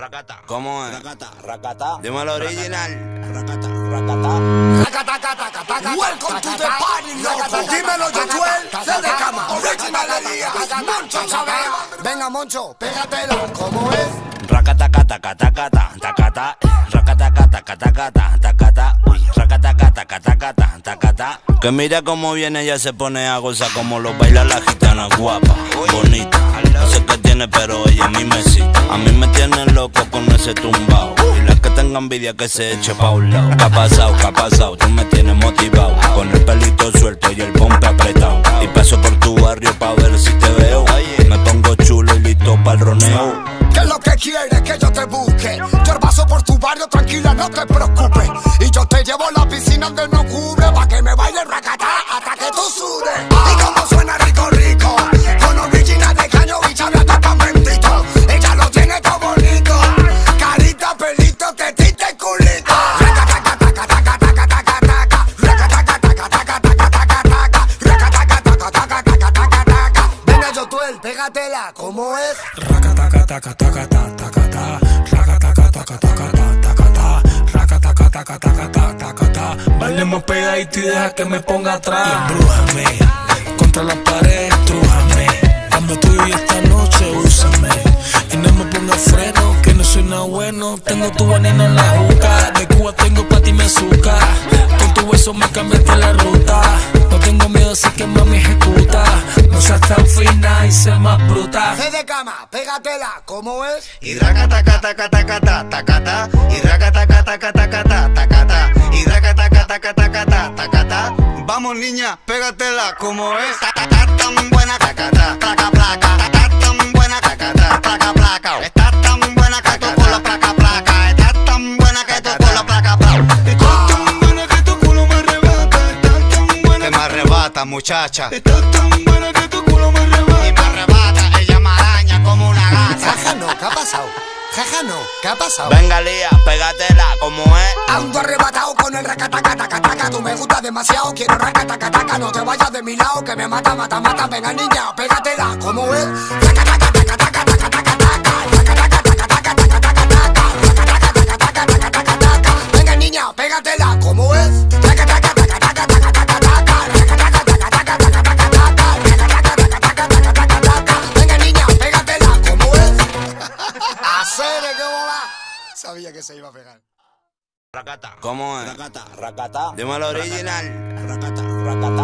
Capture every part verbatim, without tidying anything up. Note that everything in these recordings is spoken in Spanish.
Racata. ¿Cómo es? Racata, racata. Dímelo original. Racata, racata. Racata, racata, racata. Welcome to the party, loco. Dímelo, Yotuel, se de cama. Originalalía, Moncho Chabela. Venga, Moncho, pégatela. ¿Cómo es? Racata, racata, racata, racata. Racata, racata, racata, racata. Uy, racata, racata, racata, racata. Que mira cómo viene, ya se pone a gozar como lo baila la gitana guapa, bonita. No sé qué tiene, pero ella a mí me cita. A mí me tienen loco con ese tumbao. Y las que tengan envidia que se eche pa' un lado. ¿Qué ha pasado? ¿Qué ha pasado? Tú me tienes motivado. Con el pelito suelto y el pompe apretado. Y paso por tu barrio pa' ver si te veo. Me pongo chulo y listo pa'l roneo. ¿Qué es lo que quieres? Que yo te busque. Yo paso por tu barrio, tranquila, no te preocupes. Y yo te llevo a la piscina donde no cubre pa' que me baile racatá hasta que tú sudes. Y como suena rico, rico, con original de caño y chave hasta tan bendito. Ella lo tiene todo bonito, carita, pelito, tetita y culito. Venga, Yotuel, pégatela, ¿cómo es? Bailemos pegadito y deja que me ponga atrás. Y embrújame, contra la pared, trújame. Dame tuyo y esta noche úsame. Y no me ponga freno, que no soy nada bueno. Tengo tu veneno en la juca. De Cuba tengo pa' ti mi azúcar. Con tu hueso me cambiaste la ruta. No tengo miedo, así que mami ejecuta. No seas tan fina y sé más bruta. Se de cama, pégatela, ¿cómo es? Y racata, cata, cata, cata, tacata. Y racata, cata, cata, cata, tacata. Y racata, cata, cata, cata, tacata. Vamos niña, pégatela, ¿cómo es? Tacata, tan buena, tacata, placa, placa. Tacata, tan buena, tacata, placa, placa. Está tan buena que tu culo placa, placa. Está tan buena que tu culo placa, placa. Arrebata, muchacha. Estás tan buena que tu culo me arrebata. Y me arrebata, ella me araña como una gata. Jaja no, ¿qué ha pasado? Jaja no, ¿qué ha pasado? Venga Lía, pégatela, ¿cómo es? Ando arrebatado con el racataca. Tú me gustas demasiado, quiero racataca. No te vayas de mi lado, que me mata, mata, mata. Venga niña, pégatela, ¿cómo es? Venga niña, pégatela, ¿cómo es? Sabía que se iba a pegar. Racata. ¿Cómo es? Racata, racata. Dímelo original. Racata, racata.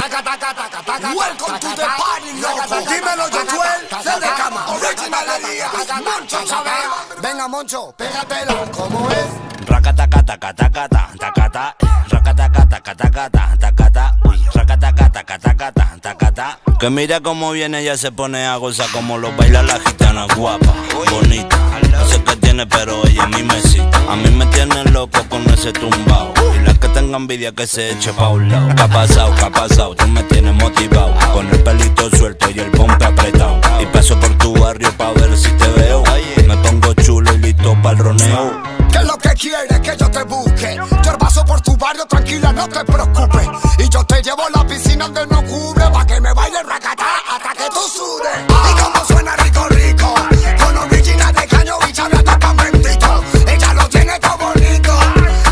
Racata, racata, racata. Welcome to the party, loco. Dímelo, Yotuel, se de cama. Originalalía, Moncho Chabela. Venga, Moncho, pégatela. ¿Cómo es? Racata, cata, cata, cata, tacata. Racata, cata, cata, cata, tacata. Uy, racata, cata, cata, cata, tacata. Que mira cómo viene, ya se pone a gozar como lo baila la gitana guapa, bonita. No sé qué tiene, pero ella a mí me cita. A mí me tienen loco con ese tumbao. Y las que tengan envidia que se eche pa' un lado. ¿Qué ha pasado? ¿Qué ha pasado? Tú me tienes motivado. Con el pelito suelto y el pompe apretado. Y paso por tu barrio pa' ver si te veo. Me pongo chulo y listo pa'l roneo. ¿Qué es lo que quieres? Que yo te busque. Yo paso por tu barrio, tranquila, no te preocupes. Y yo te llevo a la piscina donde no cubre pa' que me baile racatá hasta que tú sudes. Y como suena rico, rico, con original de caño y chave hasta tan bendito. Ella lo tiene todo bonito,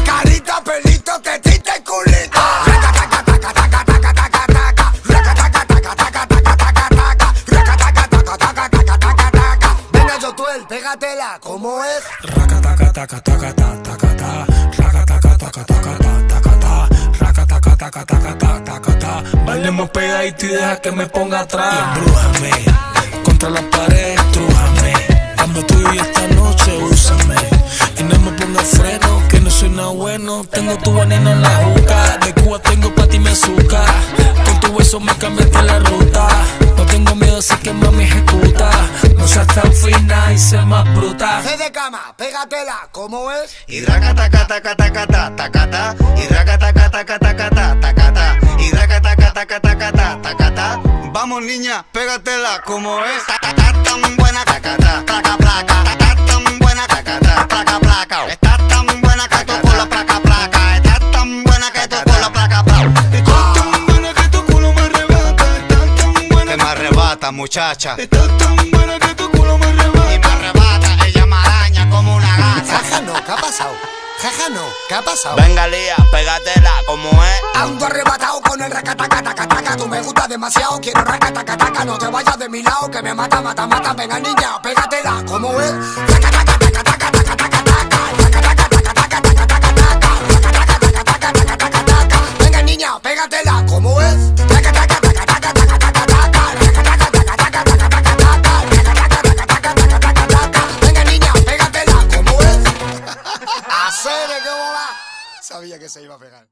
carita, pelito, tetita y culito. Venga Yotuel, pégatela, ¿cómo es? Bailemos pegadito y deja que me ponga atrás. Y embrújame, contra la pared, trújame. Dame tuyo y esta noche úsame. Y no me ponga freno, que no soy nada bueno. Tengo tu veneno en la juca. De Cuba tengo pa' ti mi azúcar. Con tu hueso me cambiaste la ruta. No tengo miedo, así que mami ejecuta. No seas tan fina y sé más bruta. Se de cama, pégatela, ¿cómo es? Y racata, cata, cata, cata, tacata. Y racata, cata, cata, cata, tacata. Y racata, cata, cata, cata, tacata. Vamos niña, pégatela, ¿cómo es? Tacata, tan buena, tacata, placa, placa. Tacata, tan buena, tacata, placa, placa. Está tan buena que tu culo placa, placa. Está tan buena que tu culo placa, placa. Muchacha, estás tan buena que tu culo me arrebata. Y me arrebata, ella me araña Mano, ¿qué ha pasado? Venga, Lía, pégatela, como es. Ando arrebatado con el racatacatacataca. Tú me gustas demasiado, quiero racatacataca. No te vayas de mi lado, que me mata, mata, mata. Venga, niña, pégatela, como es. Venga, niña, pégatela, como es. Sabía que se iba a pegar.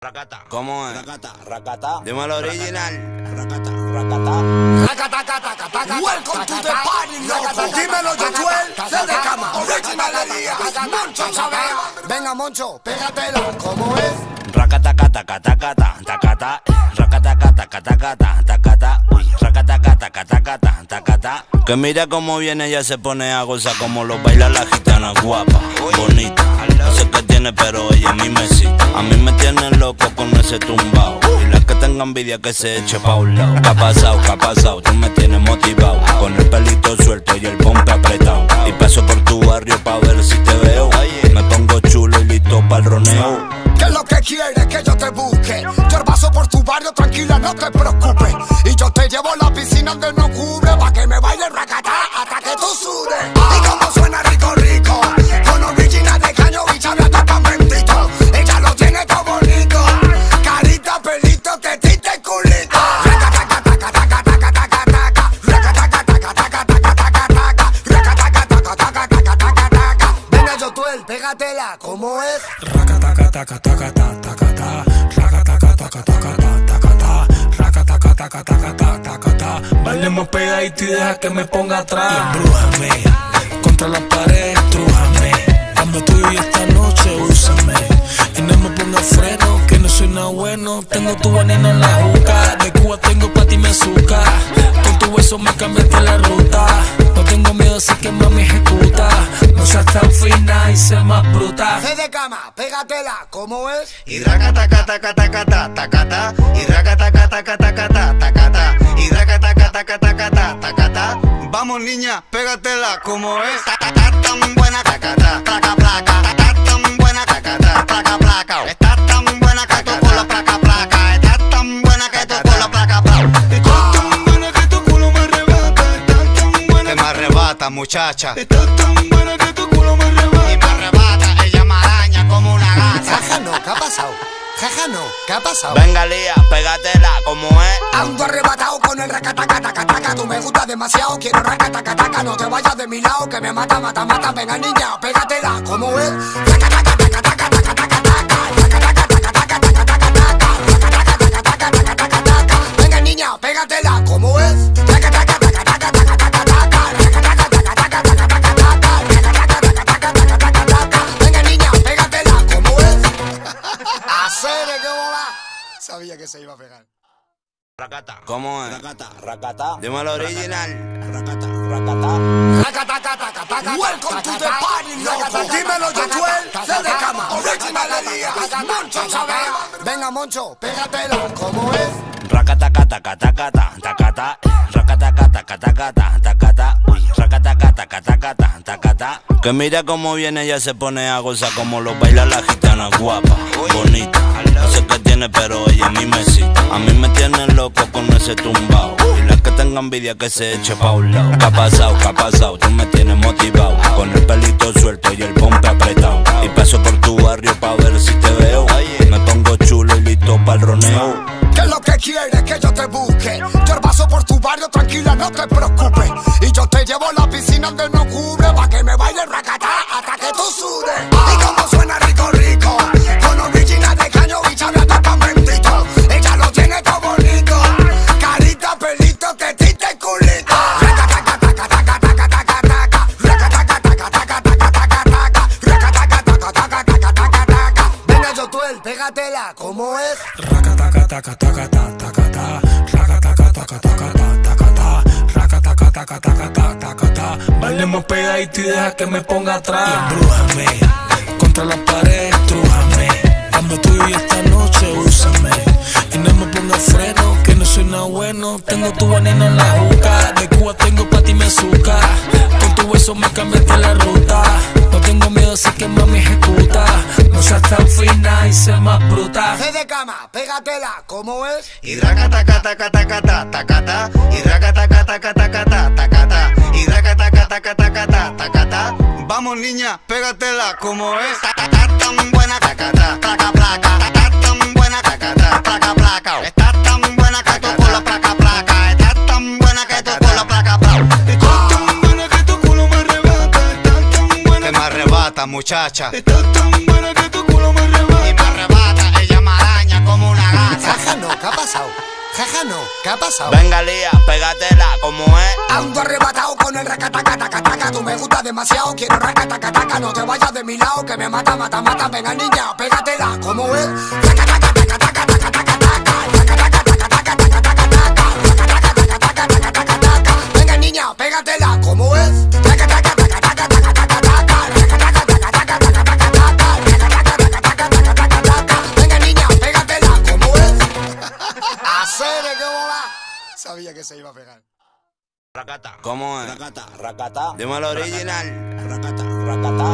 Racata, ¿cómo es? Racata, racata. Dímelo original. Racata, racata. Racata, racata, racata. Welcome to the party, loco. Dímelo, Yotuel, se de cama. Originalería, Moncho Sabea. Venga, Moncho, pégatela. ¿Cómo es? Racata, cata, cata, cata, tacata. Racata, cata, cata, cata, tacata. Racata, cata, cata, cata, tacata. Que mira cómo viene, ya se pone a gozar como lo baila la gitana guapa, bonita. No sé qué tiene, pero ella a mí me cita. A mí me tienen loco con ese tumbao. Y las que tengan envidia que se eche pa' un lado. ¿Qué ha pasado? ¿Qué ha pasado? Tú me tienes motivado. Con el pelito suelto y el pompe apretado. Y paso por tu barrio pa' ver si te veo. Me pongo chulo y listo pa'l roneo. ¿Qué es lo que quieres que yo te busque? Yo paso por tu barrio, tranquila, no te preocupes. Y yo te llevo a la piscina donde no cubre, pa' que me baile racatá hasta que tú sudes. Y como suena rico, rico, con original de caño y chabla tapa bendito. Ella lo tiene todo bonito, carita, pelito, tetita y culito. Venga, Yotuel, pégatela, ¿cómo es? Bailemos pegadito y deja que me ponga atrás. Y embrújame, contra la pared, estrújame. Dame tuyo y esta noche úsame. Y no me ponga freno, que no soy nada bueno. Tengo tu veneno en la juca. De Cuba tengo pa' ti mi azúcar. Con tu beso me cambiaste la ruta. No tengo miedo, así que mami ejecuta. No seas tan fina y sé más bruta. Se de cama, pégatela, ¿cómo es? Y racata, cata, cata, cata, tacata. Y racata, cata, cata, cata, tacata. Y racata, cata, cata, cata, tacata. Vamos, niña, pégatela, ¿cómo es? Tacata, tan buena, tacata, placa, placa. Tacata, tan buena, tacata, placa, placa. Estás tan buena que tú con la placa, placa. Estás tan buena que tú con la placa, placa. Muchacha, estás tan buena que tu culo me arrebata. Y me arrebata, ella me araña como una gata. Jaja no, ¿qué ha pasado? Jaja no, ¿qué ha pasado? Venga, Lía, pégatela, ¿cómo es? Ando arrebatado con el racatacatacataca. Tú me gustas demasiado, quiero racatacataca. No te vayas de mi lado, que me mata, mata, mata. Venga, niña, pégatela, ¿cómo es? Venga, niña, pégatela, ¿cómo es? Sabía que se iba a pegar. Racata, ¿cómo es? Racata, racata. Dímelo original. Racata, racata. Racata, racata, racata. Welcome to the party, loco. Dímelo, Yotuel, se de cama. Originalería, Moncho Sabea. Venga, Moncho, pégatela, ¿cómo es? Racata, cata, cata, cata, tacata. Racata, cata, cata, cata, tacata. Racata, cata, cata, cata, tacata. Que mira cómo viene, ya se pone a gozar como lo baila la gitana guapa, bonita. No sé qué tiene, pero ella a mí me cita. A mí me tienen loco con ese tumbao. Y las que tengan envidia que se eche pa' un lado. ¿Qué ha pasado? ¿Qué ha pasado? Tú me tienes motivado. Con el pelito suelto y el pompe apretado. Y paso por tu barrio pa' ver si te veo. Me pongo chulo y listo pa'l roneo. ¿Qué es lo que quieres que yo te busque? Yo paso por tu barrio, tranquila, no te preocupes. Y yo te llevo a la piscina donde no cubre, pa' que me baile racatá hasta que tú sudes. Y como suena rico, rico, con original de caño y chabla tapa bendito. Ella lo tiene todo bonito, carita, pelito, tetita y culito. Venga, Yotuel, pégatela, ¿cómo es? Bailemos pegadito y deja que me ponga atrás. Y embrújame, contra la pared, estrújame. Dame tuyo y esta noche úsame. Y no me ponga freno, que no soy nada bueno. Tengo tu veneno en la juca. De Cuba tengo pa' ti mi azúcar. Con tu beso me cambiaste la ruta. No tengo miedo, así que mami ejecuta. cosa tan fina y se más brutal. Se de cama, pégatela, ¿cómo es? Y raca taca taca taca taca taca, y raca taca taca taca taca taca, y raca taca taca taca taca taca. Vamos niña, pégatela, ¿cómo es? Está tan buena taca taca placa placa, está tan buena taca taca placa placa, está tan buena que toco la placa placa, está tan buena que toco la placa placa. Arrebata, muchacha. Estás tan buena que tu culo me arrebata. Y me arrebata, ella me araña como una gata. Jaja no, ¿qué ha pasado? Jaja no, ¿qué ha pasado? Venga Lía, pégatela, como es. Ando arrebatado con el racatacatacataca. Tú me gustas demasiado, quiero racatacataca. No te vayas de mi lado, que me mata, mata, mata. Venga niña, pégatela, como es. Venga niña, pégatela, como es. Sabía que se iba a pegar. Racata, ¿cómo es? Racata, racata. Dímelo original. Racata, racata.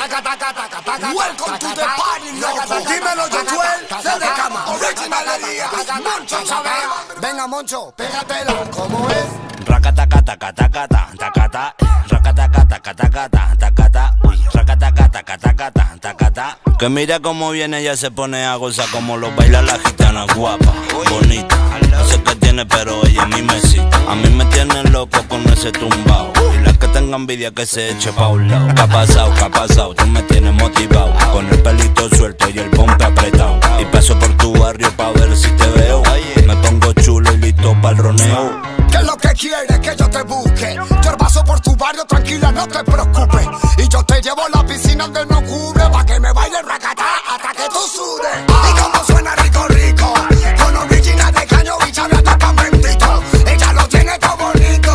Racata, racata, racata. Welcome to the party, loco. Dímelo, Josuel. Se de cama. Original Elías. Moncho Sabea. Venga, Moncho, pégatela. ¿Cómo es? Racata, racata, racata, racata. Racata, racata, racata, racata. Racata, racata, racata, racata. Que mira cómo viene, ya se pone a gozar como lo baila la gitana guapa, bonita. No sé qué tiene, pero ella a mí me cita. A mí me tiene loco con ese tumbao. Y la que tenga envidia que se eche pa' un lado. ¿Qué ha pasado? ¿Qué ha pasado? Tú me tienes motivado. Con el pelito suelto y el pompe apretado. Y paso por tu barrio pa' ver si te veo. Me pongo chulo y listo pa'l roneo. ¿Qué es lo que quieres que yo te busque? Yo paso por tu barrio, tranquila, no te preocupes. Y yo te llevo a la piscina donde no cubre, pa' que me baile racatá hasta que tú sudes. Y como suena rico, rico, con origina de caño y chabla hasta pa' mentito. Ella lo tiene todo bonito,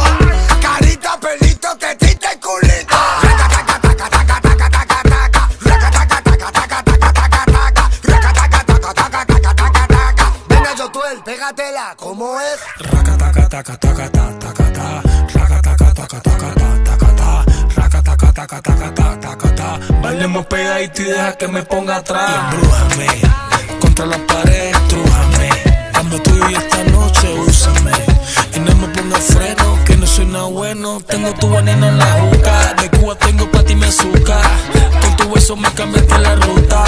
carita, pelito, tetita y culito. Venga, Josuel, pégatela, ¿cómo es? Bailemos pegadito y deja que me ponga atrás. Y embrújame, contra la pared, estrújame. Dame tuyo y esta noche úsame. Y no me ponga freno, que no soy nada bueno. Tengo tu veneno en la juca. De Cuba tengo pa' ti me azúcar. Con tu beso me cambiaste la ruta.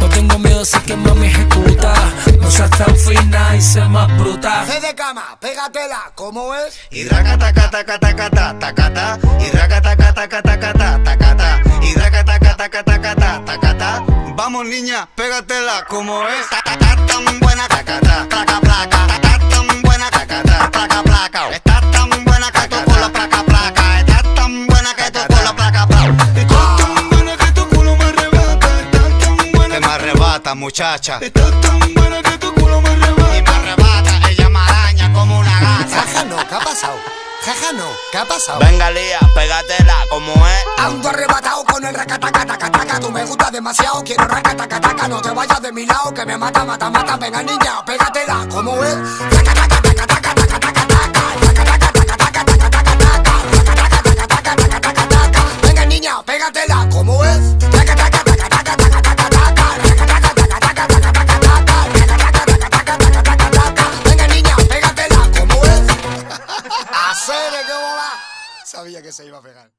No tengo miedo, así que mami ejecuta. No seas tan fina y sé más brutal. Se de cama, pégatela, ¿cómo es? Y raca taca taca taca taca taca. Y raca taca taca taca taca taca. Y raca taca taca taca taca taca. Vamos niña, pégatela, ¿cómo es? Está tan buena taca placa placa. Está tan buena taca placa placa. Está tan buena que toco la placa placa. Está tan buena que toco la placa placa. Arrebata, muchacha. Estás tan buena que tu culo me arrebata. Y me arrebata, ella me araña como una gata. Jaja no, ¿qué ha pasado? Jaja no, ¿qué ha pasado? Venga Lía, pégatela, ¿cómo es? Ando arrebatado con el racatacataca. Tú me gustas demasiado, quiero racatacataca. No te vayas de mi lado, que me mata, mata, mata. Venga niña, pégatela, ¿cómo es? Venga niña, pégatela, ¿cómo es? Sabía que se iba a pegar.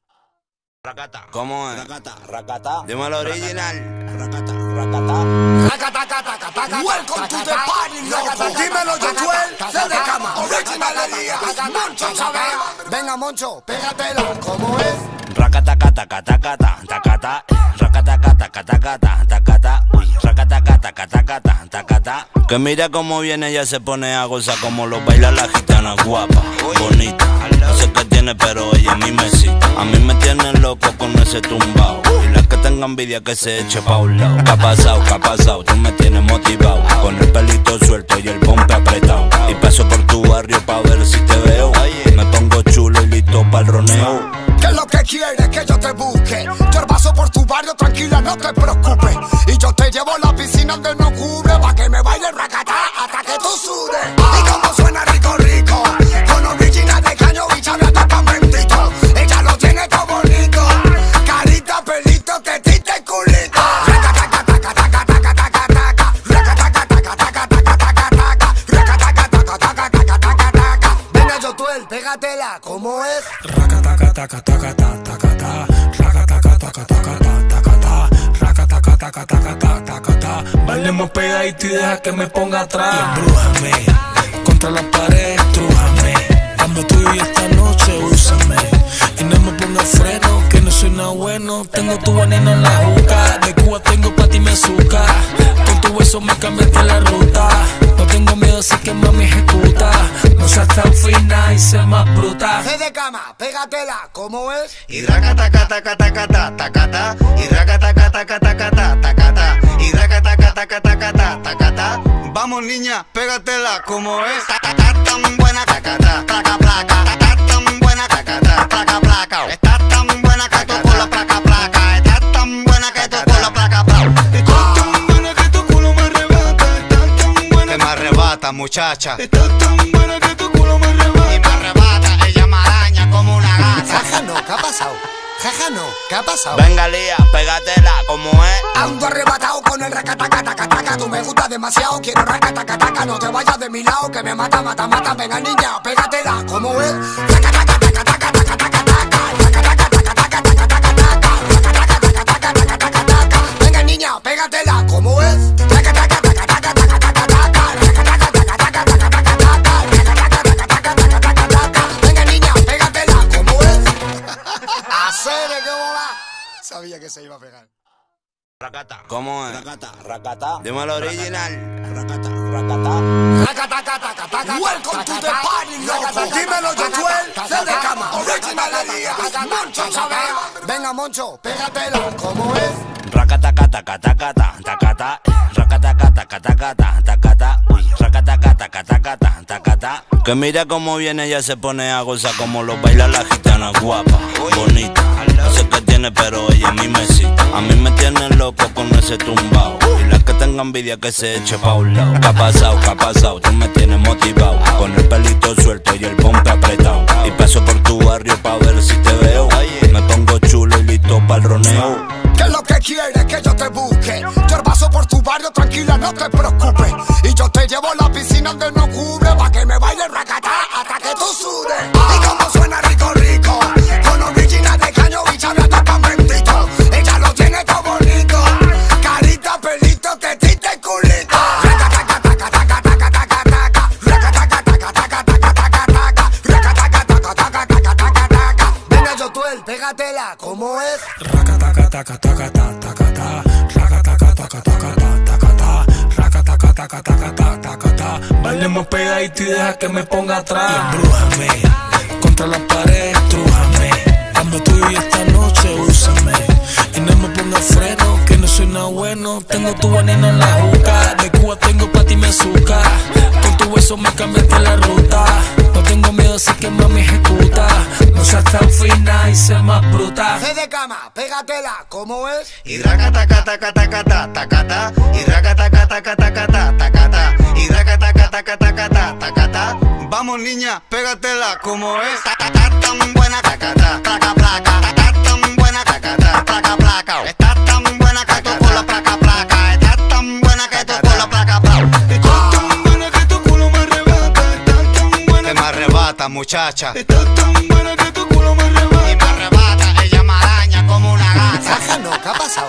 Racata, ¿cómo es? Racata, racata. Dímelo original. Racata, racata. Racata, racata, racata. Welcome to the party, loco. Dímelo, Josuel. Se de cama. Original Elías. Moncho Sabea. Venga, Moncho, pégatela. ¿Cómo es? Racata, racata, racata, racata. Racata, racata, racata, racata. Racata, racata, racata, racata. Que mira cómo viene, ya se pone a gozar como lo baila la gitana guapa, bonita. No sé qué tiene, pero ella a mí me cita. A mí me tiene loco con ese tumbao. Y la que tenga envidia que se eche pa' un lado. ¿Qué ha pasado? ¿Qué ha pasado? Tú me tienes motivado. Con el pelito suelto y el pompe apretado. Y paso por tu barrio pa' ver si te veo. Me pongo chulo y listo pa'l roneo. ¿Qué es lo que quieres que yo te busque? Yo paso por tu barrio, tranquila, no te preocupes. Y yo te llevo a la piscina donde no cubre, pa' que me baile racatá hasta que tú sudes. Y como suena rico, rico, con origina de caño y chabla hasta pa' mentito. Ella lo tiene todo bonito, carita, pelito, tetita y culito. Raca, taca, taca, taca, Bailemos pegadito y deja que me ponga atrás. Y embrújame, contra la pared, estrújame. Dame tuyo y esta noche úsame. Y no me ponga freno, que no soy nada bueno. Tengo tu veneno en la juca, de Cuba tengo pa' ti mi azúcar. Con tu beso me cambiaste la ruta. No tengo miedo, así que mami ejecuta. No seas tan fina y sé más bruta. Sé de cama, pégatela, ¿cómo es? Y raca, taca, taca, taca, taca, taca, taca. Y raca, taca, taca, taca, taca, taca. Y raca, taca, taca, taca, taca, taca. Vamos niña, pégatela, ¿cómo es? Estás tan buena, taca, taca, placa. Estás tan buena, taca, taca, placa. Estás tan buena que tu culo placa, placa. Estás tan buena que tu culo placa, placa. Muchacha, estás tan buena que tu culo me arrebata. Y me arrebata, ella me araña como una gata. Jaja no, ¿qué ha pasado? Jaja no, ¿qué ha pasado? Venga Lía, pégatela, como es? Ando arrebatado con el racatacatacataca. Tú me gustas demasiado, quiero racatacataca. No te vayas de mi lado, que me mata, mata, mata. Venga niña, pégatela, como es? Venga niña, pégatela, como es? Sabía que se iba a pegar. Racata, ¿cómo es? Racata, racata. Dímelo original. Racata, racata. Racata, racata, racata. Welcome to the party, loco. Dímelo, Yotuel, sé de cama. Original Elías, Moncho Chabea. Venga, Moncho, pégatela, ¿cómo es? Racata, racata, racata, racata. Racata, racata, racata, racata. Racata, racata, racata, racata. Que mira cómo viene, ella se pone a gozar como lo baila la gitana guapa, bonita. No sé qué tiene, pero ella a mí me cita. A mí me tiene loco con ese tumbao. Y la que tenga envidia que se eche pa' un lado. ¿Qué ha pasado? ¿Qué ha pasado? Tú me tienes motivado. Con el pelito suelto y el pompe apretado. Y paso por tu barrio pa' ver si te veo. Me pongo chulo y listo pa'l roneo. ¿Qué es lo que quieres? Que yo te busque. Yo paso por tu barrio, tranquila, no te preocupes. Y yo te llevo a la piscina donde no cubre. Pa' que me baile racatá hasta que tú sudes. Y como suena rico, rico. Con original de caño y chabia hasta el paventito. Ella lo tiene todo bonito. Carita, pelito, tetita y culito. Venga, yo tú el, pégatela, ¿cómo es? Bailemos pegadito y deja que me ponga atrás. Y embrújame, contra la pared, estrújame. Dame tuyo y esta noche úsame. Y no me ponga freno, que no soy nada bueno. Tengo tu veneno en la juca, de Cuba tengo pa' ti mi azúcar. Con tu beso me cambiaste la ruta. No tengo miedo, así que mami ejecuta. No seas tan fina y sé más bruta. Sé de cama, pégatela, ¿cómo es? Y raca, taca, taca, taca, taca, taca. Y raca, taca, taca, taca, taca, taca. Y raca, taca, taca, taca, taca, taca. Vamos niña, pégatela, ¿cómo es? Estás tan buena, taca, taca, placa. Estás tan buena, taca, taca, placa. Estás tan buena que tu culo placa, placa. Estás tan buena que tu culo placa, placa. Muchacha, estás tan buena que tu culo me arrebata. Y me arrebata, ella me araña como una gata. Jaja no, ¿qué ha pasado?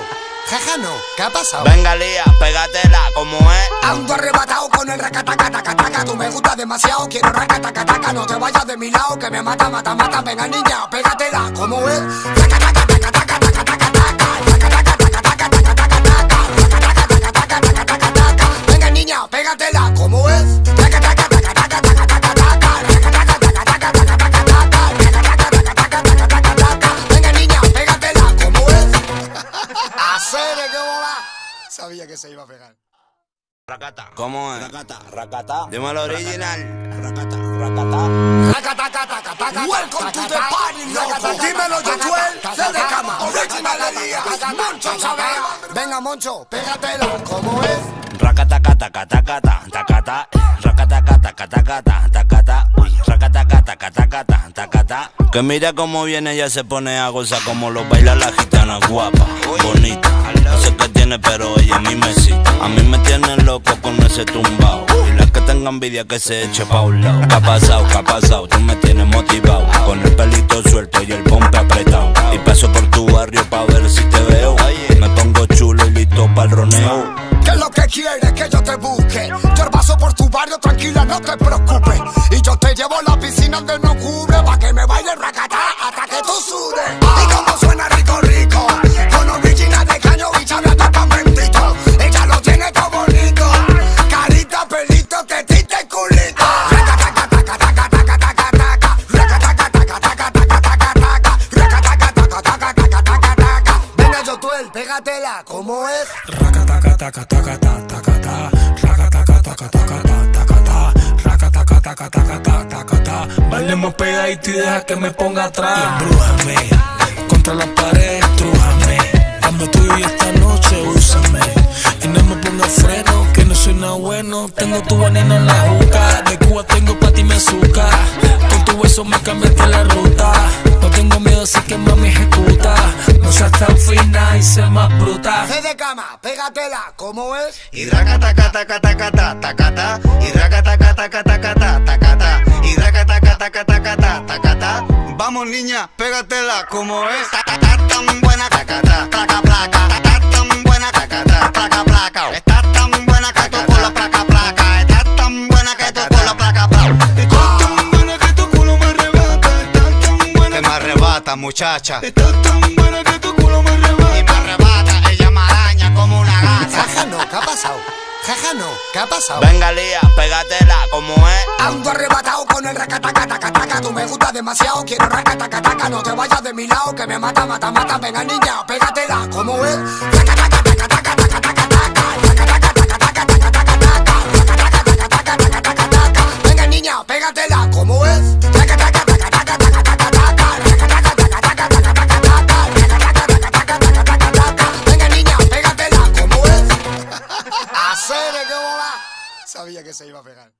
Jaja no, ¿qué ha pasado? Venga Lía, pégatela, ¿cómo es? Ando arrebatado con el racatacataca. Tú me gustas demasiado, quiero racatacataca. No te vayas de mi lado, que me mata, mata, mata. Venga niña, pégatela, ¿cómo es? Venga niña, pégatela, ¿cómo es? Sabía que se iba a pegar. Racata, ¿cómo es? Racata, racata. Dímelo original. Racata, racata. Racata, racata, racata. Welcome to the party, loco. Dímelo, Yotuel, sé de cama. Original Elías, Moncho Chabea. Venga, Moncho, pégatela, ¿cómo es? Racata, racata, racata, racata. Racata, racata, racata, racata. Racata, racata, racata, racata. Que mira cómo viene, ella se pone a gozar como lo baila la gitana guapa, bonita. No sé qué tiene, pero ella a mí me cita. A mí me tiene loco con ese tumbao. Y la que tenga envidia que se eche pa' un lado. ¿Qué ha pasado? ¿Qué ha pasado? Tú me tienes motivado. Con el pelito suelto y el pompe apretado. Y paso por tu barrio pa' ver si te veo. Me pongo chulo y listo pa'l roneo. ¿Qué es lo que quieres? tranquila, no te preocupes. Y yo te llevo a la piscina donde no cubre, pa' que me baile racatá hasta que tú sudes. Y como suena rico, rico, con origina de caño y chabla tapa bendito. Ella lo tiene todo bonito, carita, pelito, tetita y culito. Venga, yo tú el, pégatela, ¿cómo es? Racataca, taca, taca, taca, taca, taca. Bailemos pegadito y deja que me ponga atrás. Y embrújame, contra la pared, estrújame. Dame tuyo y esta noche úsame. Y no me ponga freno, que no soy nada bueno. Tengo tu veneno en la juca. De Cuba tengo pa' ti mi azúcar. Con tu beso me cambiaste la ruta. No tengo miedo, así que mami ejecuta. No seas tan fina y sé más bruta. Sé de cama, pégatela, ¿cómo es? Y raca, taca, taca, taca, taca, taca, taca. Y raca, taca, taca, taca, taca, taca, taca. Y raca, taca, taca, taca, taca, taca, taca. Vamos niña, pégatela, ¿cómo es? Taca, taca, tan buena, taca, taca, placa, placa. Taca, tan buena, taca, taca, placa, placa. Estás tan buena que tú con la placa, placa. Estás tan buena que tú con la placa, placa. Muchacha, estás tan buena que tu culo me arrebata. Y me arrebata, ella me araña como una gata. Jaja no, ¿qué ha pasado? Jaja no, ¿qué ha pasado? Venga Lía, pégatela, ¿cómo es? Ando arrebatado con el racatacatacataca. Tú me gustas demasiado, quiero racatacataca. No te vayas de mi lado, que me mata, mata, mata. Venga niña, pégatela, ¿cómo es? Venga niña, pégatela, ¿cómo es? Sabía que se iba a pegar.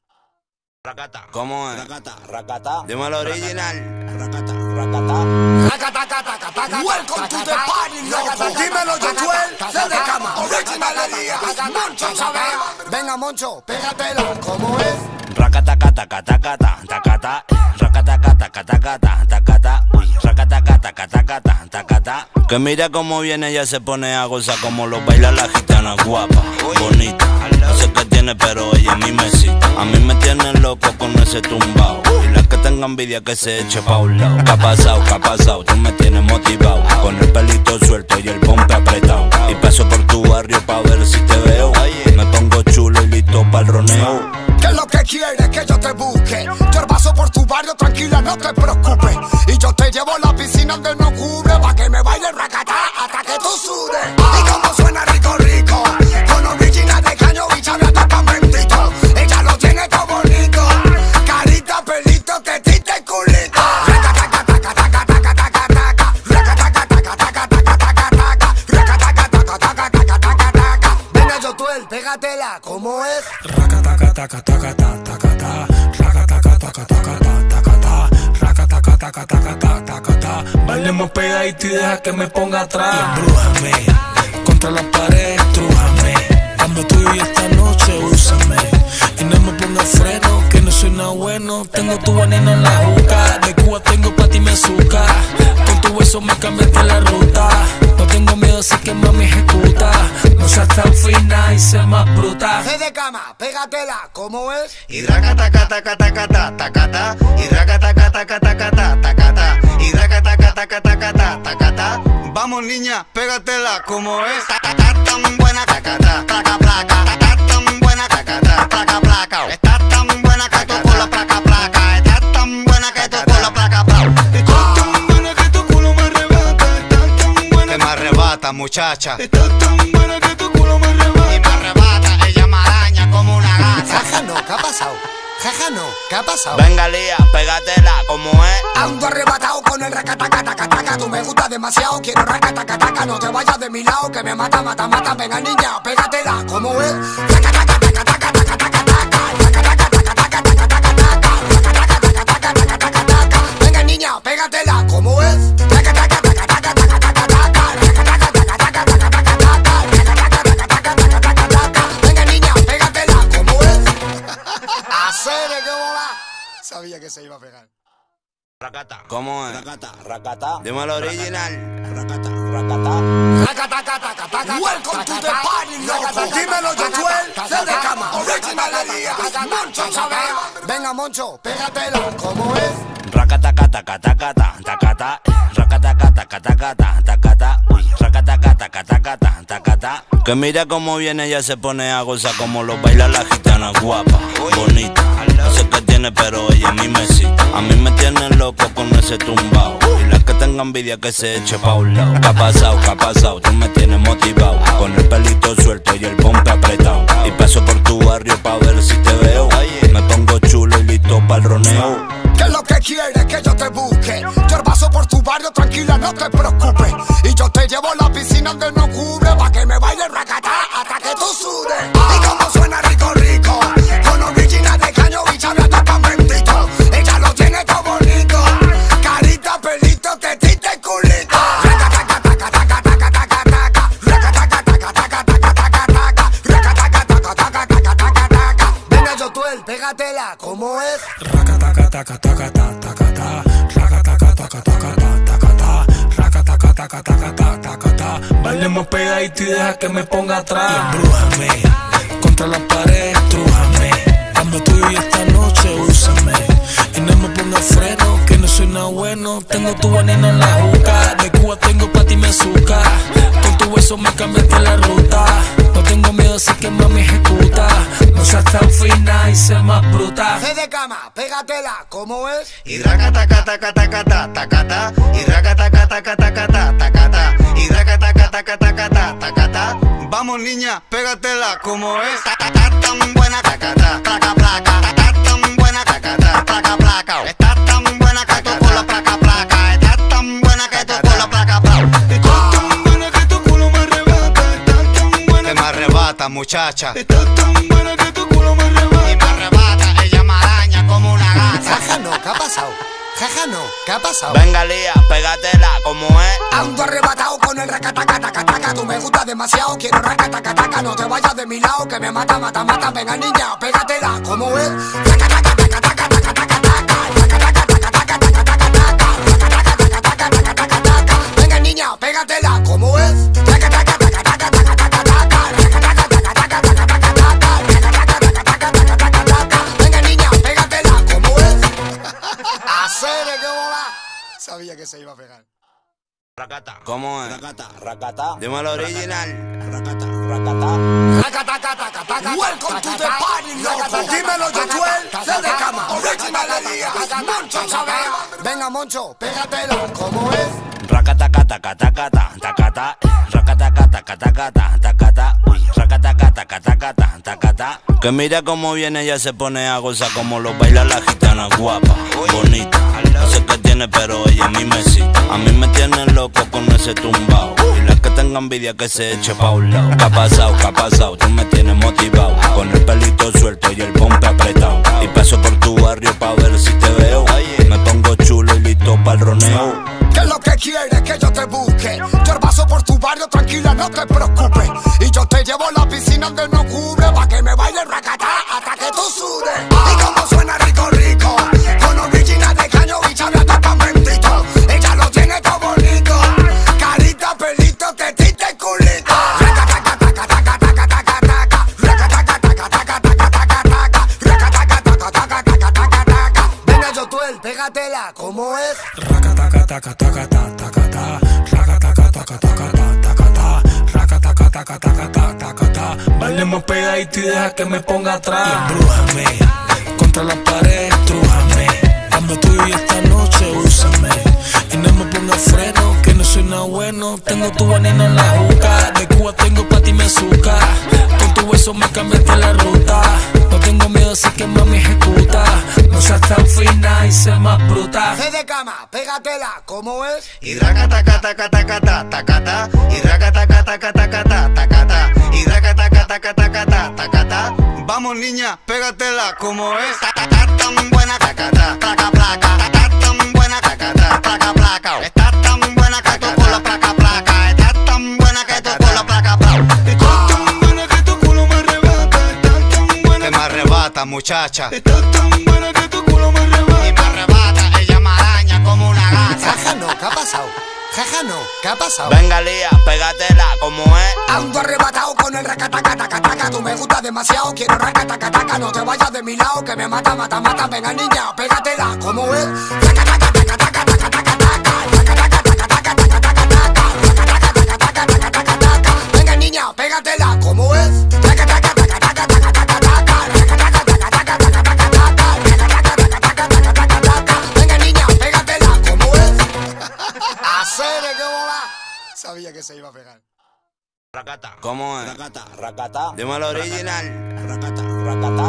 Racata, ¿cómo es? Racata, racata. Dímelo original. Racata, racata. Racata, racata, racata. Welcome to the party, loco. Dímelo, Yotuel, se de cama. Original de día. Moncho, Sabea. Venga, Moncho, pégatela. ¿Cómo es? Racata, cata, cata, cata, tacata. Racata, cata, cata, cata, tacata. Uy, racata, cata, cata, cata, tacata. Que mira cómo viene, ya se pone a gozar como lo baila la gitana guapa, bonita. No sé qué tiene, pero ella a mí me cita. A mí me tiene loco con ese tumbao. Y las que tengan envidia que se eche pa' un lado. ¿Qué ha pasado? ¿Qué ha pasado? Tú me tienes motivado. Con el pelito suelto y el pompe apretado. Y paso por tu barrio pa' ver si te veo. Me pongo chulo y listo pa'l roneo. ¿Qué es lo que quieres que yo te busque? Yo paso por tu barrio, tranquila, no te preocupes. Y yo te llevo a la piscina donde no cubre, pa' que me baile racatá hasta que tú sudes. Y como suena rico, rico, con origina de caño y chabla tapa bendito. Ella lo tiene todo bonito, carita, pelito, tetita y culito. Venga, Yotuel, pégatela, ¿cómo es? Taca taca taca taca taca taca taca taca taca taca taca taca taca. Bailemos pegadito y deja que me ponga atrás. Y embrújame, contra la pared, estrújame. Dame tuyo y esta noche úsame. Y no me ponga freno, que no soy nada bueno. Tengo tu veneno en la juca. De Cuba tengo pa' ti mi azúcar. Con tu beso me cambiaste la ruta. No tengo miedo, así que mami ejecuta. No seas tan fina y sé más bruta. Sé de cama, pégatela, ¿cómo es? Y raca, taca, taca, taca, taca, taca, taca. Y raca, taca, taca, taca, taca, taca, taca. Y raca, taca, taca, taca, taca, taca, taca. Vamos niña, pégatela, ¿cómo es? Taca, tan buena, taca, taca, placa. Taca, tan buena, taca, taca, placa. Estás tan buena que tú con la placa, placa. Estás tan buena que tú con la placa, placa. Muchacha, estás tan buena que tu culo me arrebata. Y me arrebata, ella me araña como una gata. Jaja no, ¿qué ha pasado? Jaja no, ¿qué ha pasado? Venga Lía, pégatela, ¿cómo es? Ando arrebatado con el racatacatacataca. Tú me gustas demasiado, quiero racatacataca. No te vayas de mi lado, que me mata, mata, mata. Venga niña, pégatela, ¿cómo es? Venga niña, pégatela, ¿cómo es? Sabía que se iba a pegar. Racata, ¿cómo es? Racata, racata. Dímelo original. Racata, racata. Racata, racata, racata. Welcome to the party, loco. Dímelo, Yotuel, se de cama. Original de día. Moncho, ¿sabes? Venga, Moncho, pégatela. ¿Cómo es? Racataca, taca, taca, taca, racataca, taca, taca, taca, racataca, taca, taca, taca. Que mira cómo viene, ella se pone a gozar como lo baila la gitana, guapa, bonita. No sé qué tiene, pero ella a mí me cita. A mí me tiene loco con ese tumbao. Y la que tenga envidia que se eche pa' un lado. ¿Qué ha pasado? ¿Qué ha pasado? Tú me tienes motivado. Con el pelito suelto y el pompe apretado. Y paso por tu barrio pa' ver si te veo. Me pongo chulo y listo pa'l roneo. ¿Qué es lo que quieres? Que yo te busque. Yo paso por tu barrio, tranquila, no te preocupes. Y yo te llevo a la piscina donde no cubre, pa' que me baile racatá hasta que tú sudes. Y como suena rico, rico, con origina de caño y chabla hasta pan bendito. Ella lo tiene todo bonito, carita, pelito, tetita y culito. Racataca, taca, taca, taca, taca, taca. Racataca, taca, taca, taca, taca, taca. Racataca, taca, taca, taca, taca, taca. Ven a Yotuel, pégatela, ¿cómo es? Racataca, taca, taca, taca, taca. Bailemos pegadito y deja que me ponga atrás. Y embrújame, contra la pared, estrújame. Dame tuyo y esta noche úsame. Y no me ponga freno, que no soy nada bueno. Tengo tu veneno en la juca. De Cuba tengo pa' ti me azúcar. Con tu beso me cambiaste la ruta. No tengo miedo, así que mami ejecuta. No seas tan fina y sé más bruta. Sé de cama, pégatela, ¿cómo es? Y raca taca taca taca taca taca. Y raca taca taca taca taca taca. Y raca taca taca taca taca taca. Vamos niña, pégatela, ¿cómo es? Taca taca tan buena taca taca placa placa. Taca tan buena taca taca placa placa. Estás tan buena que tu culo placa placa. Estás tan buena que tu culo placa placa. Arrebata, muchacha. Estás tan buena que tu culo me arrebata. Y me arrebata, ella me araña como una gata. Jaja no, ¿qué ha pasado? Jaja no, ¿qué ha pasado? Venga Lía, pégatela, ¿cómo es? Ando arrebatado con el racataca, taca, taca. Tú me gustas demasiado, quiero racataca, taca. No te vayas de mi lado, que me mata, mata, mata. Venga niña, pégatela, ¿cómo es? Racataca, taca, taca, taca, taca, taca. Racataca, taca, taca, taca, taca, taca. Racataca, taca, taca, taca, taca, taca. Venga niña, pégatela, ¿cómo es? Racataca, taca, taca, taca, taca. Sabía que se iba a pegar. Racata, ¿cómo es? Racata, racata. Dímelo original. Racata, racata. Racata, racata, racata. Welcome to the party, loco. Dímelo, Yotuel, sé de cama. Original Elías, Moncho, ¿sabes? Venga, Moncho, pégatela. ¿Cómo es? Racata, racata, racata, racata. Racata, racata, racata, racata. Racata, racata, racata, racata. Que mira cómo viene, ella se pone a gozar como lo baila la gitana, guapa, bonita. No sé qué tiene, pero ella a mí me cita. A mí me tiene loco con ese tumbao. Y la que tenga envidia que se eche pa' un lado. ¿Qué ha pasado? ¿Qué ha pasado? Tú me tienes motivado. Con el pelito suelto y el pompe apretado. Y paso por tu barrio pa' ver si te veo. Me pongo chulo y listo pa'l roneo. ¿Qué es lo que quieres? Que yo te busque. Yo paso por tu barrio, tranquila, no te preocupes. Y yo te llevo a la piscina donde no cubre, pa' que me baile racatá hasta que tú sudes. Y como suena rico, rico, con origina de caño y chabla hasta pan bendito. Ella lo tiene todo bonito, carita, pelito, tetita y culito. Racataca, taca, taca, taca, taca, taca. Racataca, taca, taca, taca, taca, taca. Racataca, taca, taca, taca, taca, taca. Venga Yotuel, pégatela, ¿cómo es? Racataca, taca, taca, taca, taca, taca. Racataca, taca, taca, taca, taca. Racataca, taca, taca, taca, taca, taca. Bailemos pegadito y deja que me ponga atrás. Y embrújame, contra la pared, estrújame. Dame tuyo y esta noche úsame. Y no me ponga freno, que no soy nada bueno. Tengo tu veneno en la juca. De Cuba tengo pa' ti me azúcar. Con tu beso me cambiaste la ruta. No tengo miedo, así que mami ejecuta. No seas tan fina y sé más bruta. Sé de cama, pégatela, ¿cómo es? Y raca taca taca taca taca taca. Y raca taca taca taca taca taca. Y raca taca taca taca taca taca. Vamos niña, pégatela, ¿cómo es? Estás tan buena taca taca placa. Estás tan buena taca taca placa placa. Estás tan buena que tu culo placa placa. Estás tan buena que tu culo placa placa. Arrebata, muchacha. Estás tan buena que tu culo me arrebata. Y me arrebata, ella me araña como una gata. Jaja no, ¿qué ha pasado? jaja no, ¿qué ha pasado? Venga Lía, pégatela, como es. Ando arrebatado con el racatacatacataca. Tú me gustas demasiado, quiero racatacataca. No te vayas de mi lado, que me mata, mata, mata. Venga niña, pégatela, como es. Venga niña, pégatela, como es. Sabía que se iba a pegar. Racata, ¿cómo es? Racata, racata. Dímelo original. Racata, racata.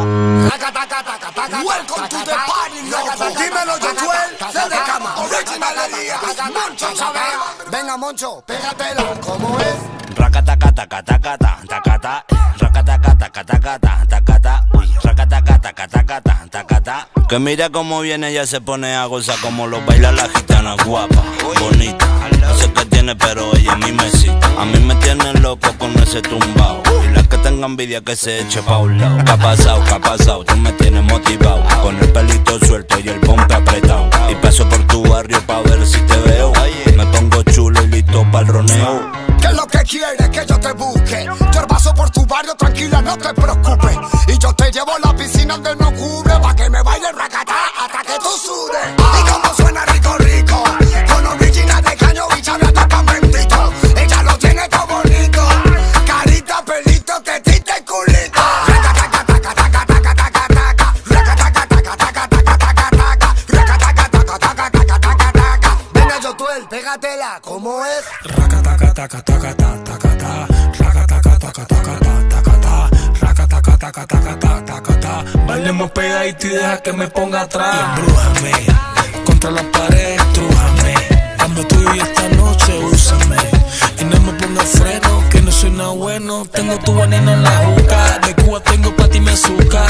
Racata, racata, racata. Welcome to the party, loco. Dímelo, Yotuel, se de cama. Original de día. Moncho Chabela. Venga, Moncho, pégatela. ¿Cómo es? Racata, cata, cata, cata, tacata. Racata, cata, cata, cata, tacata. Uy, racata, cata, cata, cata, tacata. Que mira cómo viene, ya se pone a gozar como lo baila la gitana guapa, bonita. No sé qué tiene, pero ella a mí me cita. A mí me tienen loco con ese tumbao. Y las que tengan envidia que se eche pa' un lado. ¿Qué ha pasado? ¿Qué ha pasado? Tú me tienes motivado. Con el pelito suelto y el pompe apretado. Y paso por tu barrio pa' ver si te veo. Me pongo chulo y listo pa'l roneo. ¿Qué es lo que quieres que yo te busque? Yo paso por tu barrio, tranquila, no te preocupes. Y yo te llevo a la piscina donde no cubre, pa' que me baile racatá hasta que tú sudes. Y como suena rico, rico, con original de caño y chabia toca mentito. Ella lo tiene todo bonito, carita, pelito, tetita y culito. Venga Yotuel, pégatela, ¿cómo es? Bailemos pegadito y deja que me ponga atrás. Y embrújame, contra la pared, trújame. Dame tuyo y esta noche úsame. Y no me ponga freno, que no soy nada bueno. Tengo tu veneno en la boca. De Cuba tengo pa' ti mi azúcar.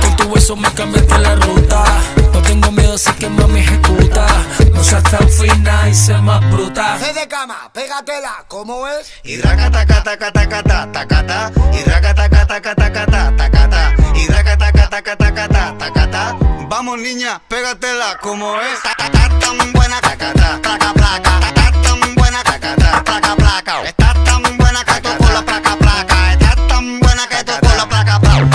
Con tu hueso me cambiaste la ruta. No tengo miedo, así que mami ejecuta. No seas tan fina y sé más bruta. Se de cama, pégatela, ¿cómo es? Y racata, cata, cata, cata, tacata. Y racata, cata, cata, cata, tacata. Y racata, cata, cata, cata, tacata. Vamos niña, pégatela, ¿cómo es? Tacata, tan buena, tacata, placa, placa. Tacata, tan buena, tacata, placa, placa. Está tan buena que toco la placa, placa. Está tan buena que toco la placa, placa.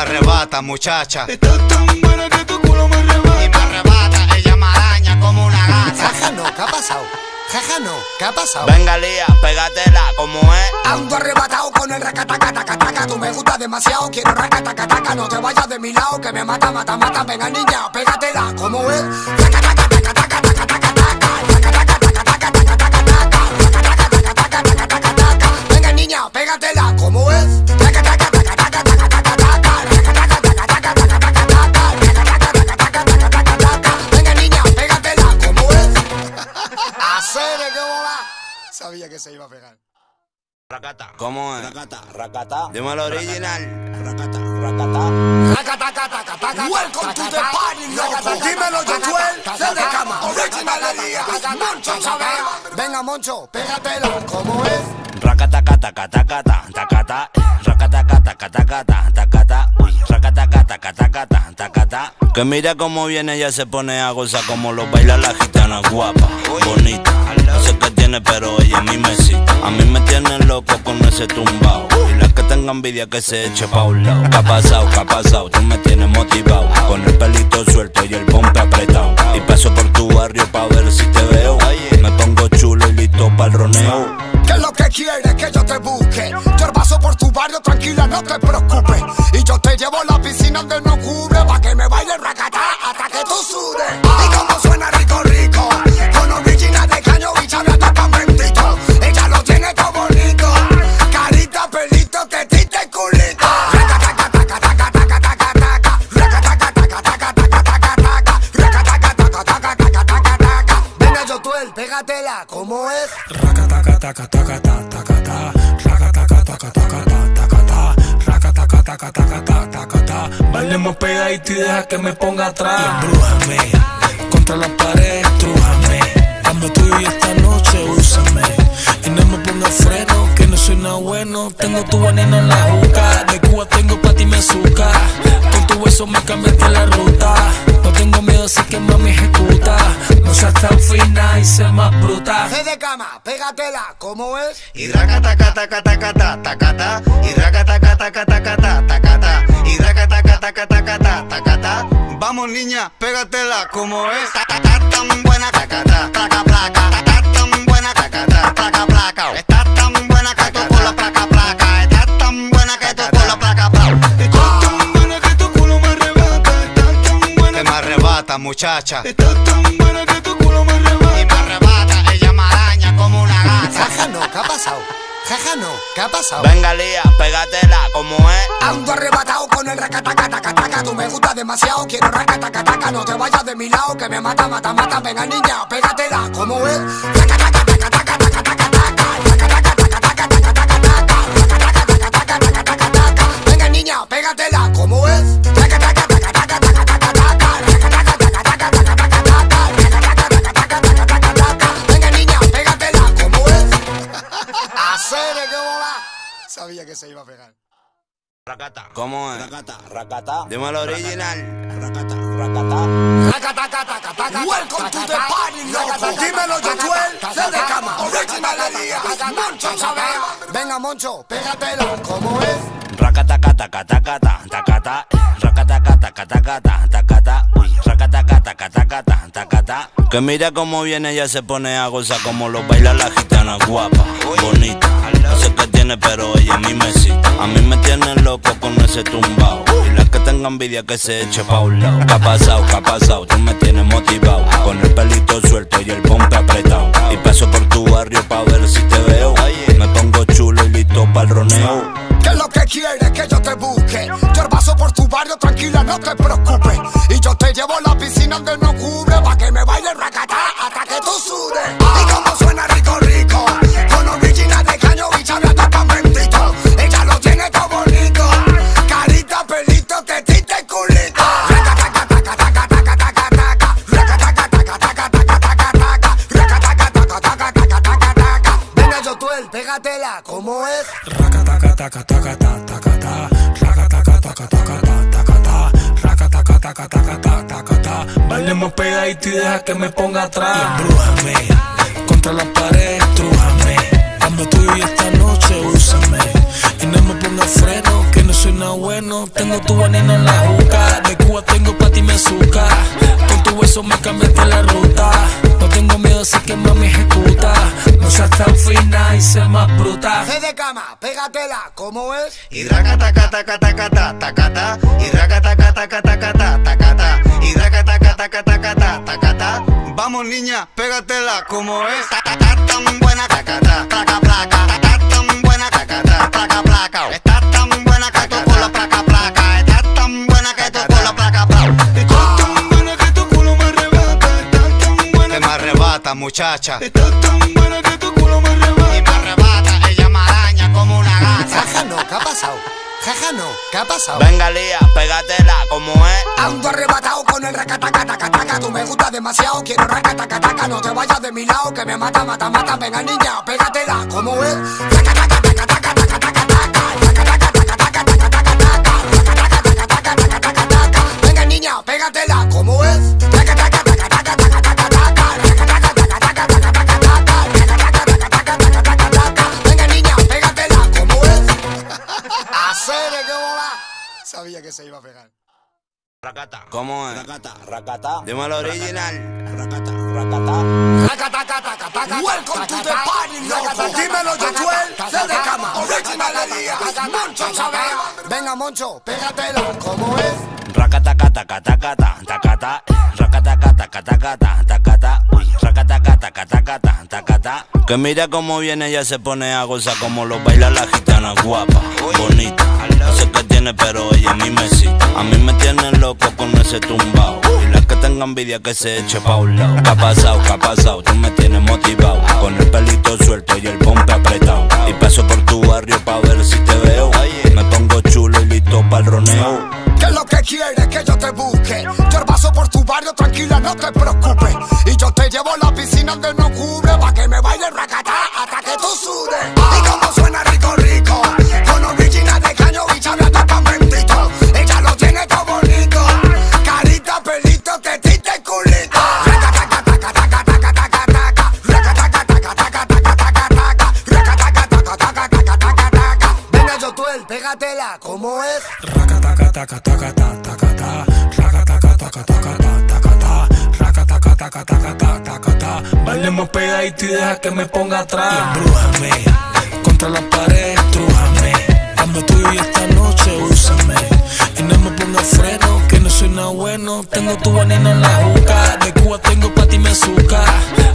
Arrebata, muchacha. Estás tan buena que tu culo me arrebata. Y me arrebata, ella me araña como una gata. Jaja no, ¿qué ha pasado? Jaja no, ¿qué ha pasado? Venga Lía, pégatela, ¿cómo es? Ando arrebatado con el racatacatacataca. Tú me gustas demasiado, quiero racatacataca. No te vayas de mi lado, que me mata, mata, mata. Venga niña, pégatela, ¿cómo es? Venga niña, pégatela, ¿cómo es? Sabía que se iba a pegar. Racata, ¿cómo es? Racata, racata. Dímelo original. Racata, racata. Racata, racata, racata. Welcome to the party, loco. Dímelo Yotuel, se de cama. Original de día. Moncho Chabela. Venga Moncho, pégatela, ¿cómo es? Racata, cata, cata, cata, tacata. Racata, cata, cata, cata, tacata. Racata, cata, cata, cata, tacata. Que mira cómo viene, ya se pone a gozar como lo baila la gitana guapa, bonita. No sé qué tiene, pero ella a mí me cita. A mí me tienen loco con ese tumbao. Y las que tengan envidia que se eche pa' un lado. ¿Qué ha pasado? ¿Qué ha pasado? Tú me tienes motivado. Con el pelito suelto y el pompe apretado. Y paso por tu barrio pa' ver si te veo. Me pongo chulo y listo pa'l roneo. ¿Qué es lo que quieres que yo te busque? Yo paso por tu barrio, tranquila, no te preocupes. Y yo te llevo a la piscina donde no cubre, pa' que me baile racatá hasta que tú sudes. Y como suena rico, rico, con original de caño y chabia toca mentito. Ella lo tiene todo bonito, carita, pelito, tetita y culito. Venga Yotuel, pégatela, ¿cómo es? Bailemos pegadito y deja que me ponga atrás. Y embrújame, contra la pared, trújame. Dame tuyo y esta noche úsame. Y no me ponga freno, que no soy nada bueno. Tengo tu veneno en la boca. De Cuba tengo pa' ti mi azúcar. Con tu hueso me cambiaste la ruta. No tengo miedo, sé que mami ejecuta. No seas tan fina y sé más bruta. Sé de cama, pégatela, ¿cómo es? Y raca, taca, taca, taca, taca, taca. Y raca, taca, taca, taca, taca, taca. Y raca, taca, taca, taca, taca, taca. Vamos niña, pégatela, ¿cómo es? Taca, taca, tan buena, taca, taca, taca, placa. Taca, tan buena, taca, taca, placa, placa. Estás tan buena que tú con la placa, placa. Estás tan buena que tú con la placa, placa. Muchacha, estás tan buena que tu culo me arrebata. Y me arrebata, ella me araña como una gata. Jaja no, ¿qué ha pasado? Jaja no, ¿qué ha pasado? Venga Lía, pégatela, como es? Ando arrebatado con el racatacatacataca. Tú me gustas demasiado, quiero racatacataca. No te vayas de mi lado, que me mata, mata, mata. Venga niña, pégatela, como es? Venga niña, pégatela, como es? Sabía que se iba a pegar. Racata, ¿cómo es? Racata, racata. Dímelo original. Racata, racata. Racata, racata, racata. Welcome to the party, loco. Dímelo, Yotuel. Se de cama. Original Elías. Moncho, ¿sabes? Venga, Moncho, pégatela. ¿Cómo es? Racata, cata, cata, cata, tacata. Racata, cata, cata, cata, tacata. Racata, cata, cata, cata, tacata. Que mira cómo viene, ella se pone a gozar como lo baila la gitana guapa, bonita. No sé qué tiene, pero ella a mí me cita. A mí me tienen loco con ese tumbao. Y las que tengan envidia que se eche pa' un lado. ¿Qué ha pasado? ¿Qué ha pasado? Tú me tienes motivado. Con el pelito suelto y el pompe apretado. Y paso por tu barrio pa' ver si te veo. Me pongo chulo y listo pa'l roneo. ¿Qué es lo que quieres que yo te busque? Yo paso por tu barrio, tranquila, no te preocupes. Y yo te llevo a la piscina donde no cubre, pa' que me baile racatá hasta que tú sudes. Y como suena rico, rico, con origina de caño y chabla tan bendito. Ella lo tiene todo bonito, carita, pelito, tetita y culito. Venga Yotuel, pégatela, ¿cómo es? Bailemos pegadito y deja que me ponga atrás. Y embrújame, contra la pared, estrújame. Dame tuyo y esta noche úsame. Y no me ponga freno, que no soy nada bueno. Tengo tu veneno en la boca. De Cuba tengo pa' ti mi azúcar. Con tu beso me cambiaste la ruta. No tengo miedo, sé que mami ejecuta. No seas tan fina y sé más bruta. Sé de cama, pégatela, ¿cómo es? Y raca, taca, taca, taca, taca, taca, taca. Y raca, taca, taca, taca, taca, taca, taca. Y raca, taca, taca, taca, taca, taca, taca. Vamos niña, pégatela, ¿cómo es? Estás tan buena, taca, taca, placa, placa. Estás tan buena, taca, taca, placa, placa. Estás tan buena que tú con la placa, placa. Estás tan buena que tú con la placa, placa. Muchacha, estás tan buena que tu culo me arrebata. Y me arrebata, ella me araña como una gata. Jaja no, ¿qué ha pasado? Jaja no, ¿qué ha pasado? Venga Lía, pégatela, ¿cómo es? Ando arrebatado con el racatacataca. Tú me gustas demasiado, quiero racatacataca. No te vayas de mi lado, que me mata, mata, mata. Venga niña, pégatela, ¿cómo es? Venga niña, pégatela, ¿cómo es? Sabía que se iba a pegar. Racata, ¿cómo es? Racata, racata. Dímelo original. Racata, racata. Racata, racata, racata. Welcome to the party, loco. Dímelo Yotuel, se de cama. Original Elías, Moncho, ¿sabes? Venga Moncho, pégatela, ¿cómo es? Racata, cata, cata, cata, tacata. Racata, cata, cata, cata, tacata. Racata, cata, cata, cata, tacata. Que mira cómo viene, ella se pone a gozar como lo baila la gitana guapa, bonita. No sé qué tiene, pero ella a mí me cita. A mí me tienen loco con ese tumbao. Y las que tengan envidia que se eche pa' un lado. ¿Qué ha pasado? ¿Qué ha pasado? Tú me tienes motivado. Con el pelito suelto y el pompe apretado. Y paso por tu barrio pa' ver si te veo. Me pongo chulo y listo pa'l roneo. ¿Qué es lo que quieres que yo te busque? Yo paso por tu barrio, tranquila, no te preocupes. Y yo te llevo a la piscina donde no cubre, pa' que me baile racatá hasta que tú sudes. Y como suena rico, rico, con origina de caño y chabla tan bendito. Ella lo tiene todo bonito, carita, pelito, te ta, ¿cómo es? Raca taca taca taca taca taca ta, raca taca taca taca taca ta, raca taca taca taca taca ta. Bailemos pegadito y deja que me ponga atrás. Y embrújame contra la pared, trújame, dame tuyo y esta noche úsame y no me ponga freno, que no soy nada bueno. Tengo tu veneno en la juca, de Cuba tengo pa' ti mi azúcar,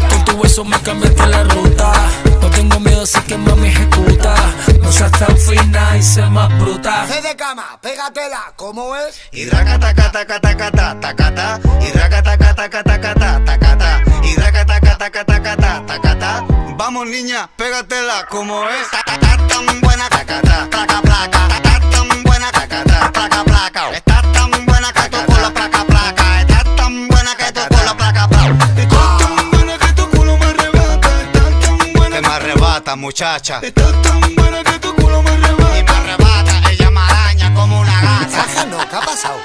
con tu hueso me cambiaste la ruta. No tengo miedo, así que mami ejecuta. No seas tan fina y seas más bruta. Se de cama, pégatela, ¿cómo es? Y raca taca taca taca taca taca, y raca taca taca taca taca taca, y raca taca taca taca taca taca. Vamos niña, pégatela, ¿cómo es? Taca taca tan buena taca taca placa placa, taca tan buena taca taca placa placa. Estás tan buena que toco la placa placa, estás tan buena que toco la placa placa. Arrebata, muchacha. Estás tan buena que tu culo me arrebata. Y me arrebata, ella me araña como una gata. Jaja no, ¿qué ha pasado?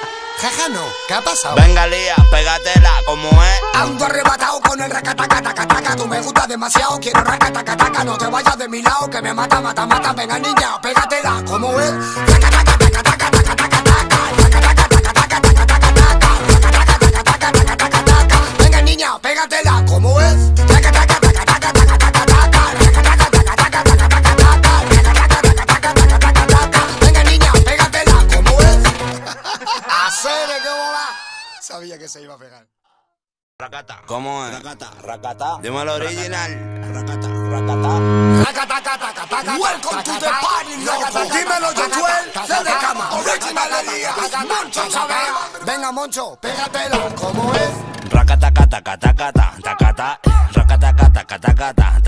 Jaja no, ¿qué ha pasado? Venga Lía, pégatela, ¿cómo es? Ando arrebatado con el racatacatacataca. Tú me gustas demasiado, quiero racatacataca. No te vayas de mi lado, que me mata, mata, mata. Venga niña, pégatela, ¿cómo es? Venga niña, pégatela, ¿cómo es? Sabía que se iba a pegar. Racata, ¿cómo es? Racata, racata. Dímelo original. Racata, racata. Racata, racata, racata. Welcome to the party, loco. Dímelo, Josuel. Se de cama. Original Elías. Moncho, ¿sabes? Venga, Moncho, pégatela. ¿Cómo es? Racata, racata, racata, racata. Racata, racata, racata, racata.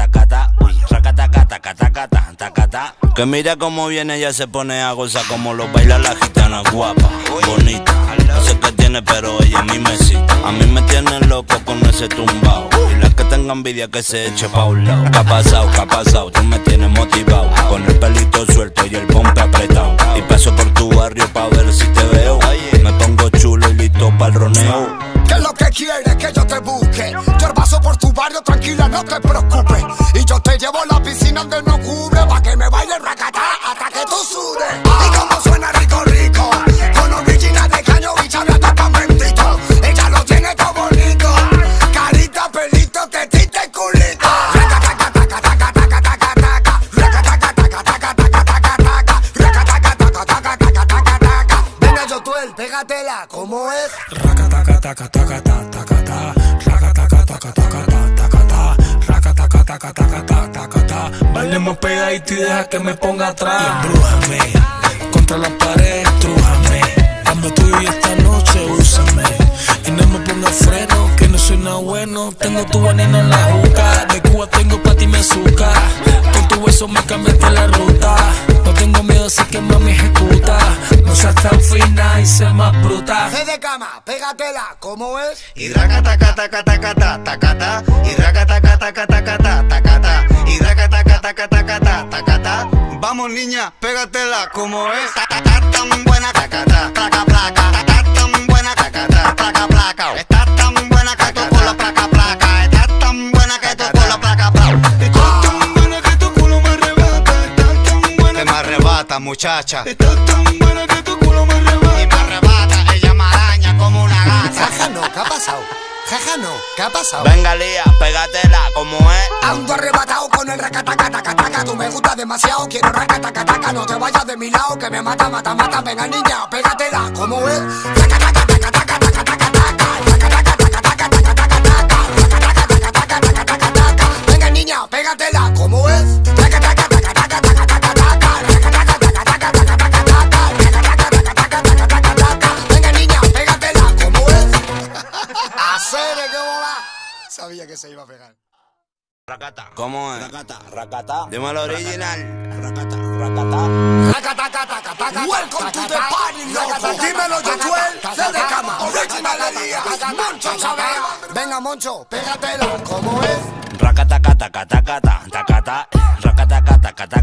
Racata, racata, racata, racata. Que mira cómo viene, ya se pone a gozar como lo baila la gitana guapa, bonita. No sé qué tiene, pero ella a mí me cita. A mí me tiene loco con ese tumbao. Y la que tenga envidia que se eche pa' un lado. ¿Qué ha pasado? ¿Qué ha pasado? Tú me tienes motivado, con el pelito suelto y el pompe apretado. Y paso por tu barrio pa' ver si te veo. Me pongo chulo y listo pa'l roneo. ¿Qué es lo que quieres que yo te busque? Yo paso por tu barrio, tranquila, no te preocupes. Y yo te llevo a la piscina donde no cubre, pa' que me baile racatá hasta que tú sudes. Y como suena rico, rico, con original de caño y chabla hasta pa' mentito. Ella lo tiene todo bonito, carita, pelito, tetita y culito. Venga, Josuel, pégatela, ¿cómo es? Bailemos pegadito y deja que me ponga atrás. Y embrújame contra la pared, trújame, dame tuyo y esta noche úsame y no me ponga freno, que no soy nada bueno. Tengo tu veneno en la juca, de Cuba tengo pa' ti mi azúcar, con tu hueso me cambiaste la ruta. No tengo miedo, así que mami ejecuta. No seas tan fina y seas más bruta. Se de cama, pégatela, ¿cómo es? Y raca taca taca taca taca taca ta, y raca taca taca taca taca taca ta, y raca taca taca taca taca taca ta. Vamos niña, pégatela, ¿cómo es? Estás tan buena taca ta, placa placa. Estás tan buena taca ta, placa placa. Estás tan buena que toco la placa placa. Estás tan buena que toco la placa placa. Arrebata, muchacha. Estás tan buena que tu culo me arrebata. Y me arrebata, ella me araña como una gata. Jaja no, ¿qué ha pasado? Jaja no, ¿qué ha pasado? Venga Lía, pégatela, ¿cómo es? Ando arrebatado con el racatacatacataca. Tú me gustas demasiado, quiero racatacataca. No te vayas de mi lado, que me mata, mata, mata. Venga niña, pégatela, ¿cómo es? Venga niña, pégatela, ¿cómo es? Sabía que se iba a pegar. Racata, ¿cómo es? Racata, racata. Dímelo original. Racata, racata. Racata, racata, racata. Welcome to the party, loco. Dímelo, Josuel. Se de cama. Original Elías. Moncho, ¿sabes? Venga, Moncho, pégatela. ¿Cómo es? Racata, racata, racata, racata. Racata, racata, racata,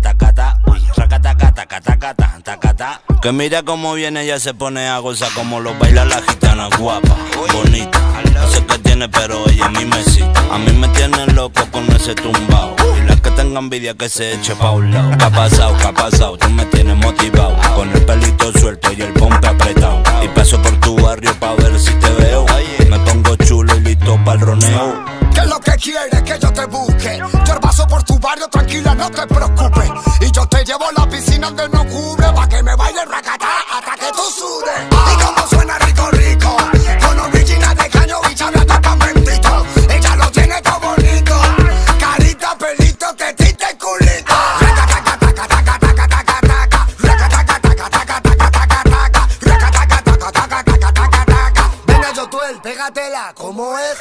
racata. Racata, racata, racata, racata. Que mira cómo viene, ya se pone a gozar como lo baila la gitana guapa, bonita. No sé qué tiene, pero ella a mí me cita. A mí me tiene loco con ese tumbao. Y la que tenga tenga envidia que se eche pa' un lado. ¿Qué ha pasado? ¿Qué ha pasado? Tú me tienes motivado, con el pelito suelto y el pompe apretado. Y paso por tu barrio pa' ver si te veo. Me pongo chulo y listo pa'l roneo. ¿Qué es lo que quieres que yo te busque? Yo paso por tu barrio, tranquila, no te preocupes. Y yo te llevo a la piscina donde no cubre, pa' que me baile racatá hasta que tú sudes. Y como suena rico, rico, con original de caño y chabla tapa bendito. Ella lo tiene todo bonito, carita, pelito, tetita y culito. Venga, yo tú él, pégatela, ¿cómo es?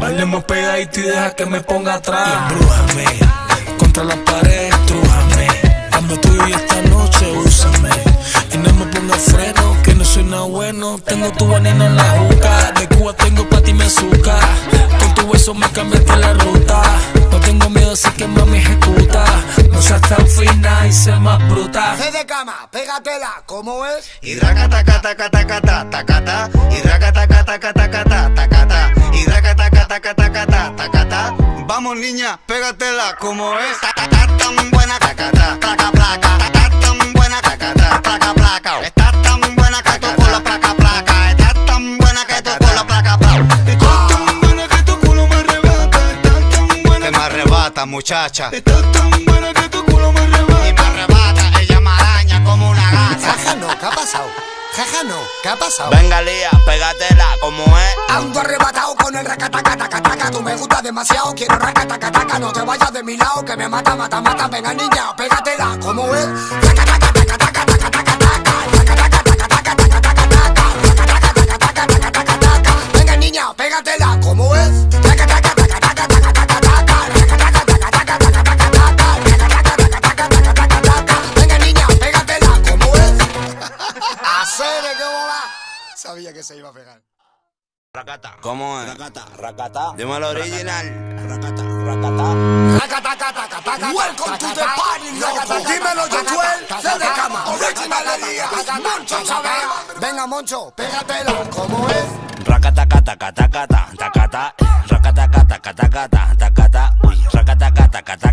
Bailemos pegadito y deja que me ponga atrás. Y embrújame, contra la pared, estrújame. Dame tuyo y esta noche úsame. Y no me ponga freno, que no soy nada bueno. Tengo tu veneno en la juca. De Cuba tengo pa' ti mi azúcar. Con tu beso me cambiaste la ruta. No tengo miedo, así que mami ejecuta. No seas tan fina y sé más bruta. Sé de cama, pégatela, ¿cómo es? Y raca taca taca taca taca taca. Y raca taca taca taca taca taca. Y raca taca taca taca taca taca. Vamos niña, pégatela, ¿cómo es? Taca taca tan buena taca taca placa placa. Taca tan buena taca taca placa placa. Estás tan buena que tu culo placa placa. Estás tan buena que tu culo placa placa. Muchacha, estás tan buena que tu culo me arrebata. Y me arrebata, ella me araña como una gata. Jaja no, ¿qué ha pasado? Jaja no, ¿qué ha pasado? Venga Lía, pégatela, ¿cómo es? Ando arrebatado con el racatacatacataca. Tú me gustas demasiado, quiero racatacataca. No te vayas de mi lado, que me mata, mata, mata. Venga niña, pégatela, ¿cómo es? Venga niña, pégatela, ¿cómo es? Sabía que se iba a pegar. Racata, ¿cómo es? Racata, racata. Dímelo original. Racata, racata. Racata, racata, racata. Welcome to the party, loco. Dímelo, Yotuel, se de cama. Original de día. Moncho Chabea. Venga, Moncho, pégatela. ¿Cómo es? Racata, racata, racata, racata. Racata, racata, racata, racata. Racata, racata, racata,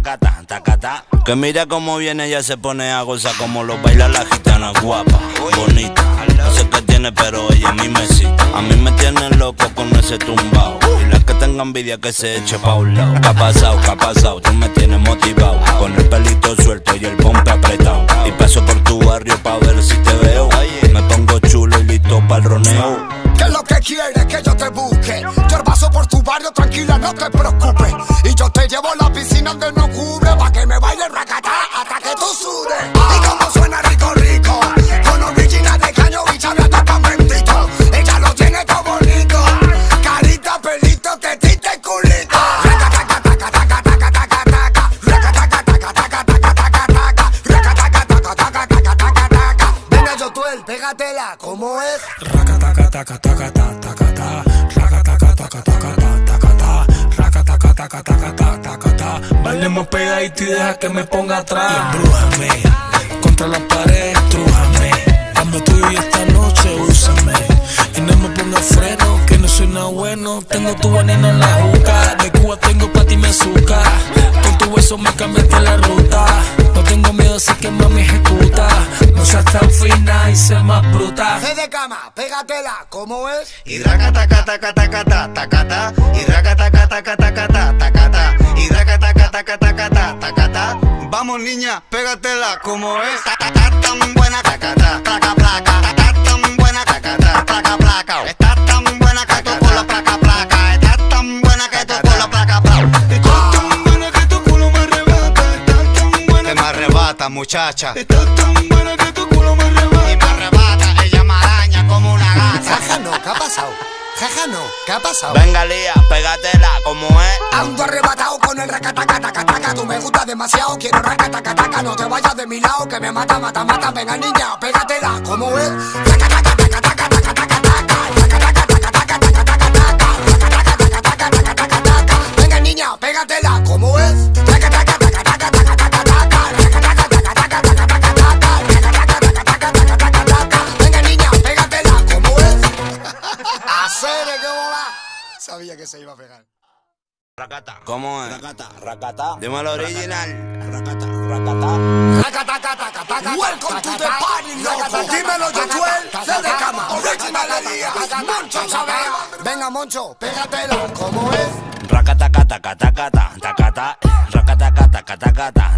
racata. Que mira cómo viene, ella se pone a gozar como lo baila la gitana guapa, bonita. No sé qué tiene, pero ella a mí me cita. A mí me tiene loco con ese tumbao. Y la que tenga envidia que se eche pa' un lado. ¿Qué ha pasado? ¿Qué ha pasado? Tú me tienes motivado, con el pelito suelto y el pompe apretado. Y paso por tu barrio pa' ver si te veo. Me pongo chulo y listo pa'l roneo. ¿Qué es lo que quieres que yo te busque? Yo paso por tu barrio, tranquila, no te preocupes. Y yo te llevo a la piscina donde no cubre, pa' que me baile racatá hasta que tú sudes. Y como suena rico, rico, con original de caño y chabla tapa bendito. Ella lo tiene todo bonito, carita, pelito, tetita y culito. Venga, Yotuel, pégatela, ¿cómo es? Bailemos pegadito y deja que me ponga atrás. Y embrújame, contra la pared, estrújame. Dame tuyo y esta noche úsame. Y no me ponga freno, que no soy nada bueno. Tengo tu veneno en la juca. De Cuba tengo pa' ti mi azúcar. Con tu beso me cambiaste la ruta. No tengo miedo, así que mami ejecuta. No seas tan fina y sé más bruta. Sé de cama, pégatela, ¿cómo es? Y raca taca taca taca taca taca. Y raca taca taca taca taca taca. Y raca taca taca taca taca taca. Vamos niña, pégatela, ¿cómo es? Estás tan buena taca taca placa. Estás tan buena taca taca placa. Estás tan buena que tu culo placa placa. Estás tan buena que tu culo placa placa. Muchacha, estás tan buena que tu culo me arrebata. Y me arrebata, ella me araña como una gata. Jaja no, ¿qué ha pasado? Jaja no, ¿qué ha pasado? Venga Lía, pégatela, ¿cómo es? Ando arrebatado con el racatacataca. Tú me gustas demasiado, quiero racatacataca. No te vayas de mi lado, que me mata, mata, mata. Venga niña, pégatela, ¿cómo es? Venga niña, pégatela, ¿cómo es? sabía que se iba a pegar. Racata. ¿Cómo es? Racata, racata. Dímelo original. Racata, racata. Racata, racata, racata. Welcome to the party, loco. Dímelo, Yotuel, desde cama. Original alegría. Moncho, ¿sabes? Venga, Moncho, pégatelo. ¿Cómo es? Racata, racata, racata, racata. Racata, racata, racata, racata.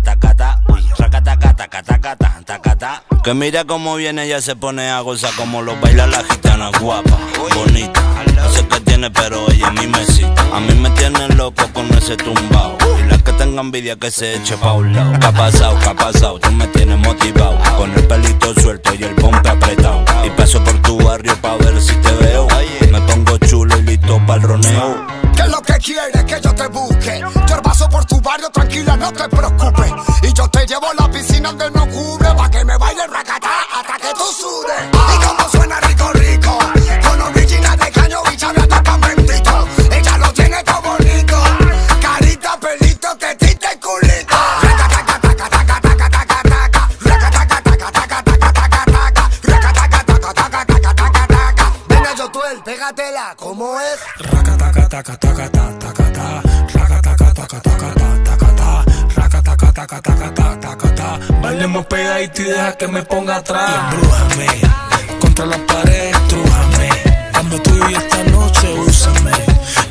Racata, racata, racata, racata. Que mira cómo viene, ya se pone a gozar como lo baila la gitana guapa, bonita. No sé qué tiene, pero ella a mí me cita. A mí me tiene loco con ese tumbao. Y la que tenga envidia que se eche pa' un lado. ¿Qué ha pasado? ¿Qué ha pasado? Tú me tienes motivado. Con el pelito suelto y el pompe apretado. Y paso por tu barrio pa' ver si te veo. Me pongo chulo y listo pa'l roneo. ¿Qué es lo que quieres? Que yo te busque. Yo paso por tu barrio, tranquila, no te preocupes. Y yo te llevo a la piscina donde no cubre, pa' que me baile racatá hasta que tú sudes. Y como suena rico, rico. Con origina de caño y chabla hasta pan bendito. Ella lo tiene todo bonito. Carita, pelito, tetita y culito. Venga, Yotuel, pégatela, ¿cómo es? Bailemos pegadito y deja que me ponga atrás. Y embrújame, contra la pared, estrújame. Dame tuyo y esta noche úsame.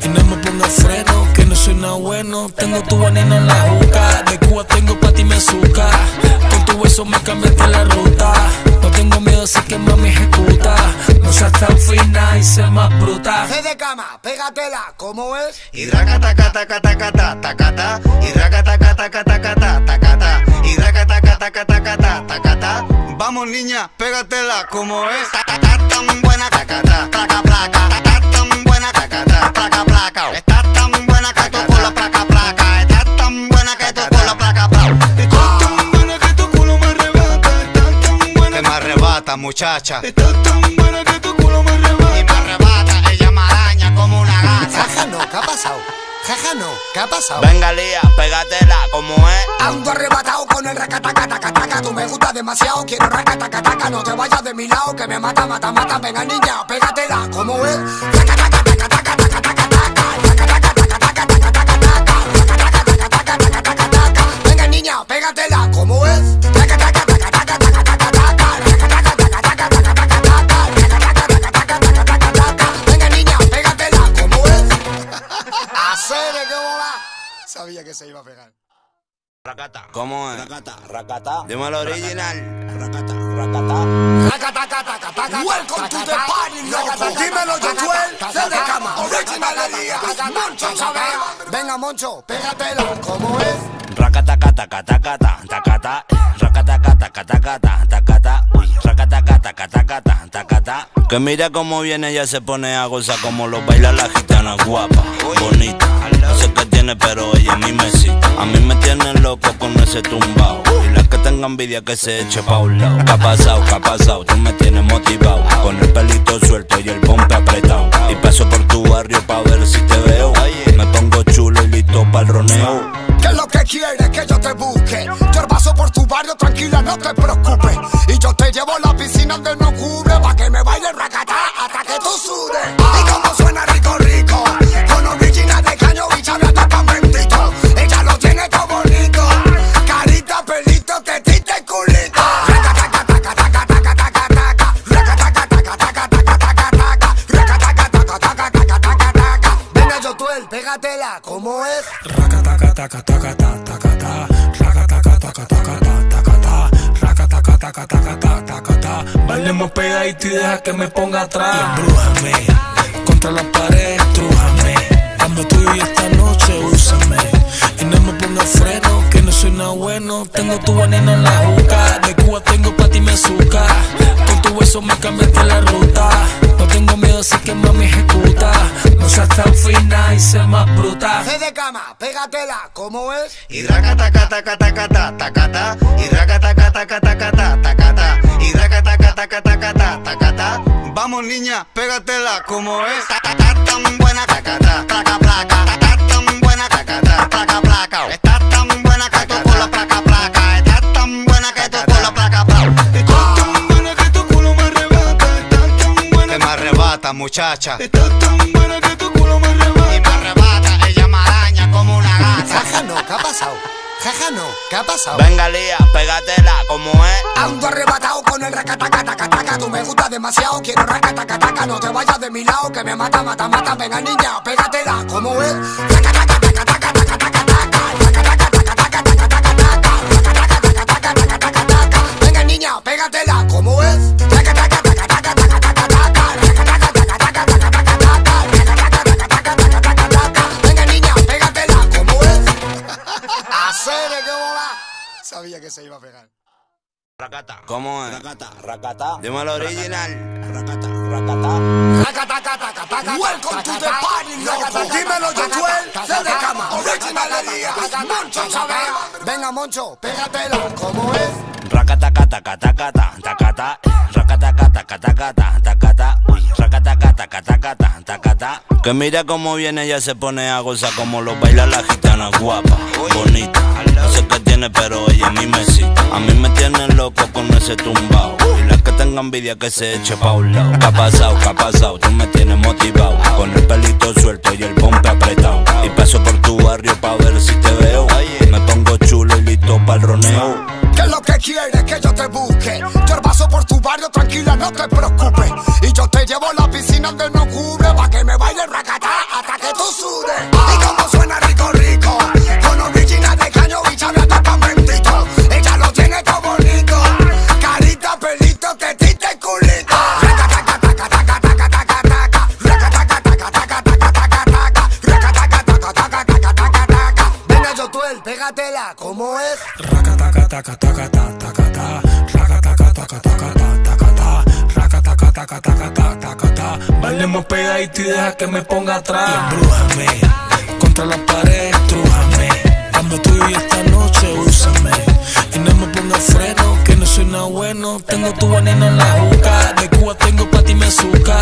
Y no me ponga freno, que no soy nada bueno. Tengo tu veneno en la juca. De Cuba tengo pa' ti mi azúcar. Con tu beso me cambiaste la ruta. No tengo miedo, sé que mami ejecuta. No seas tan fina y seas más bruta. Sé de cama, pégatela, ¿cómo es? Y raca taca taca taca taca taca. Y raca taca taca taca taca taca. Y raca taca taca taca taca taca. Vamos niña, pégatela, ¿cómo es? Taca taca tan buena taca taca taca placa. Taca tan buena taca taca placa placa. Está tan buena que tú con la placa placa. Está tan buena que tú con la placa placa. Arrebata, muchacha. Estás tan buena que tu culo me arrebata. Y me arrebata, ella me araña como una gata. Jaja no, ¿qué ha pasado? Jaja no, ¿qué ha pasado? Venga Lía, pégatela, ¿cómo es? Ando arrebatado con el racatacatacataca. Tú me gustas demasiado, quiero racatacataca. No te vayas de mi lado, que me mata, mata, mata. Venga niña, pégatela, ¿cómo es? Venga niña, pégatela, ¿cómo es? Sabía que se iba a pegar. Racata. ¿Cómo es? Racata, racata. Dímelo original. Racata, racata. Racata, racata, racata. Welcome to the party, loco. Dímelo, Yotuel, desde cama. Original alegría. Moncho, ¿sabes? Venga, Moncho, pégatelo. ¿Cómo es? Racata, racata, racata, racata. Racata, racata, racata, racata. Racata, racata, racata, racata. Que mira cómo viene, ya se pone a gozar como lo baila la gitana guapa, bonita. No sé qué tiene, pero ella a mí me cita. A mí me tiene loco con ese tumbao. Y la que tenga envidia que se eche pa' un lado. ¿Qué ha pasado? ¿Qué ha pasado? Tú me tienes motivado. Con el pelito suelto y el pompe apretado. Y paso por tu barrio pa' ver si te veo. Me pongo chulo y listo pa'l roneo. ¿Qué es lo que quieres? Que yo te busque. Yo paso por tu barrio, tranquila, no te preocupes. Y yo te llevo a la piscina donde no cubre, pa' que me baile racatá hasta que tú sudes. Y como suena rico, rico. Con origina de caño y chabla hasta pan bendito. Ella lo tiene todo bonito. Carita, pelito, tetita y culito. Venga, Yotuel, pégatela, ¿cómo es? Bailemos pegadito y deja que me ponga atrás. Y embrújame, contra la pared, estrújame. Dame tuyo y esta noche úsame. Y no me ponga freno, que no soy nada bueno. Tengo tu veneno en la juca. De Cuba tengo pa' ti mi azúcar. Con tu beso me cambiaste la ruta. No tengo miedo, sé que mami ejecuta. No seas tan fina y seas más bruta. Sé de cama, pégatela, ¿cómo es? Y racata, cata, cata, cata, tacata. Y racata, cata, cata, cata, tacata. Y racata, cata, cata, cata, tacata. Vamos niña, pégatela, ¿cómo es? Estás tan buena, tacata, placa, placa. Estás tan buena, tacata, placa, placa. Estás tan buena que tú con la placa, placa. Estás tan buena que tú con la placa, placa. Muchacha, estás tan buena que tu culo me arrebata. Jaja no, ¿qué ha pasado? Jaja no, ¿qué ha pasado? Venga, Lía, pégatela, como es. Ando arrebatado con el racatacatacataca. Tú me gustas demasiado, quiero racatacataca. No te vayas de mi lado, que me mata, mata, mata. Venga, niña, pégatela, como es. Venga, niña, pégatela, como es. Sabía que se iba a pegar. Racata, ¿cómo es? Racata, racata. Dímelo original. Racata, racata. Racata, racata, racata. Welcome to the party, loco. Dímelo, Josuel, se de cama. Original Elías, Moncho Sabea. Venga, Moncho, pégatela. ¿Cómo es? Racata, racata, racata, racata. Racata, racata, racata, racata. Racata, racata, racata, racata. Que mira cómo viene, ella se pone a gozar como lo baila la gitana guapa, bonita. No sé qué tiene, pero ella a mí me cita. A mí me tiene loco con ese tumbao. Y la que tenga envidia que se eche pa' un lado. ¿Qué ha pasado? ¿Qué ha pasado? Tú me tienes motivado. Con el pelito suelto y el pompe apretado. Y paso por tu barrio pa' ver si te veo. Me pongo chulo y listo pa' el roneo. ¿Qué es lo que quieres que yo te busque? Yo paso por tu barrio, tranquila, no te preocupes. Y yo te llevo a la piscina donde no cubre, pa' que me baile racatá hasta que tú sudes. Y como suena rico, rico, con original de caño y chabla hasta pa' mentito. Ella lo tiene todo bonito, carita, pelito, tetita y culito. Venga, Josuel, pégatela, ¿cómo es? Bailemos pegadito y deja que me ponga atrás. Y embrújame, contra la pared, estrújame. Dame tuyo y esta noche úsame. Y no me ponga freno, que no soy nada bueno. Tengo tu veneno en la juca. De Cuba tengo pa' ti me azúcar.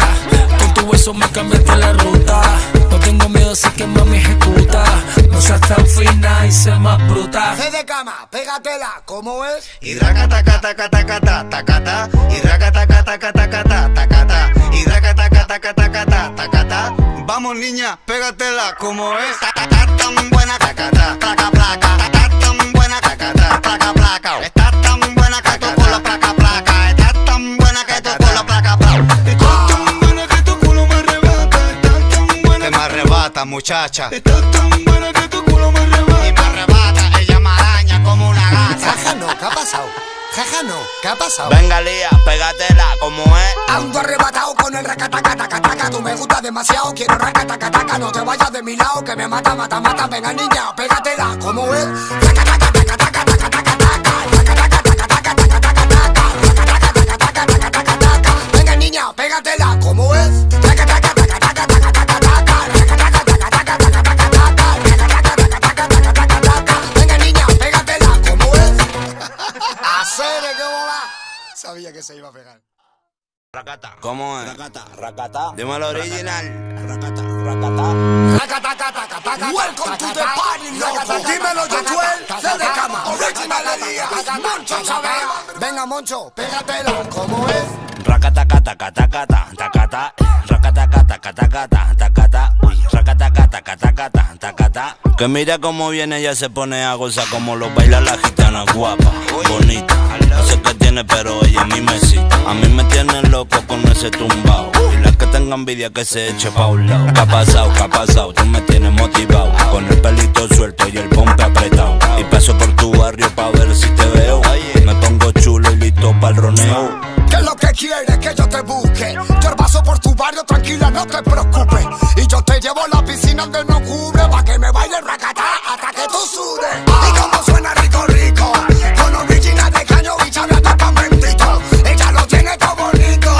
Con tu beso me cambiaste la ruta. No tengo miedo, así que mami ejecuta. No seas tan fina y seas más bruta. Se de cama, pégatela, ¿cómo es? Y racatacatacatacatacata. Y racatacatacatacatacata. Y racatacatacatacatacata. Vamos niña, pégatela, ¿cómo es? Estás tan buena, cacata, placa, placa. Estás tan buena, cacata, placa, placa. Estás tan buena que tu culo, placa, placa. Estás tan buena que tu culo, placa, placa. Arrebata, muchacha. Estás tan buena que tu culo me arrebata. Y me arrebata, ella me araña como una gata. Jaja no, ¿qué ha pasado? Jaja no, ¿qué ha pasado? Venga, Lía, pégatela, como es. Ando arrebatado con el racatacatacataca. Tú me gustas demasiado, quiero racatacataca. No te vayas de mi lado, que me mata, mata, mata. Venga, niña, pégatela, como es. Venga, niña, pégatela, como es. Sabía que se iba a pegar. Racata, ¿cómo es? Racata, racata. Dímelo original. Racata, racata. Racata, racata, racata. Welcome to the party, loco. Dímelo, Josuel, se de cama. Original Elías, Moncho Sabea. Venga, Moncho, pégatela, ¿cómo es? Racata, cata, cata, cata, tacata. Racata, cata, cata, cata, tacata. Racata, cata, cata, cata, tacata. Que mira cómo viene, ella se pone a gozar como lo baila la gitana guapa, bonita. No sé qué tiene, pero ella a mí me cita. A mí me tiene loco con ese tumbao. Y la que tenga envidia que se eche pa' un lado. ¿Qué ha pasado? ¿Qué ha pasado? Tú me tienes motivado. Con el pelito suelto y el pompe apretado. Y paso por tu barrio pa' ver si te veo. Me pongo chulo y listo pa' el roneo. ¿Qué es lo que quieres que yo te busque? Yo paso por tu barrio, tranquila, no te preocupes. Y yo te llevo a la piscina donde no cubre, pa' que me baile racatá hasta que tú sudes. Y como suena rico, rico, con original de caño y chabla hasta pa' mentito. Ella lo tiene todo bonito,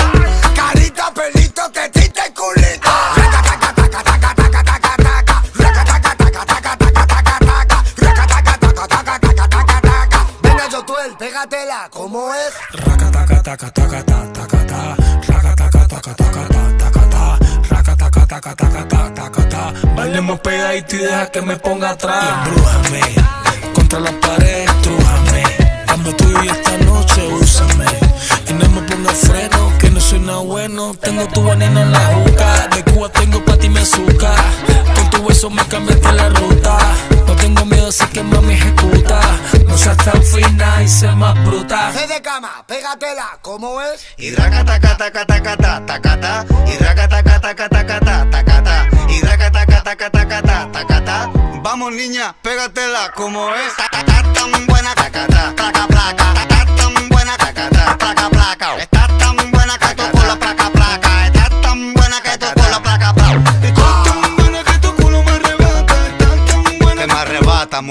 carita, pelito, tetita y culito. Venga, Josuel, pégatela, ¿cómo es? Bailemos pegadito y deja que me ponga atrás. Y embrújame, contra la pared, estrújame. Dame tuyo y esta noche úsame. Y no me ponga freno, que no soy nada bueno. Tengo tu veneno en la juca. De Cuba tengo pa' ti me azúcar. Con tu beso me cambiaste la ruta. No tengo miedo, sé que mami ejecuta. No seas tan fina y sé más bruta. Sé de cama, pégatela, ¿cómo es? Y raca, taca, taca, taca, taca, taca, taca. Y raca, taca, taca, taca, taca, taca. Y raca, taca, taca, taca, taca, taca. Vamos, niña, pégatela, ¿cómo es? Estás tan buena, taca, taca, placa. Estás tan buena, taca, taca, placa. Estás tan buena que tu culo placa, placa. Estás tan buena que tu culo placa, placa.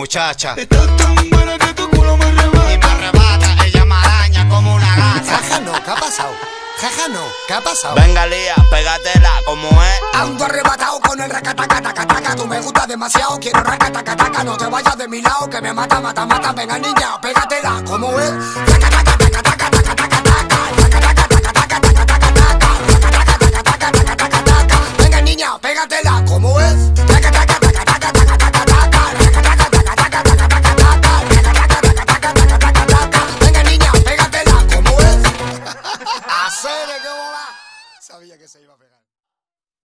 Muchacha, estás tan buena que tu culo me arrebata. Y me arrebata, ella me araña como una gata. Jaja no, ¿qué ha pasado? Jaja no, ¿qué ha pasado? Venga Lía, pégatela, como es? Ando arrebatado con el racatacatacataca. Tú me gustas demasiado, quiero racatacataca. No te vayas de mi lado, que me mata, mata, mata. Venga niña, pégatela, como es? Racatacatacataca.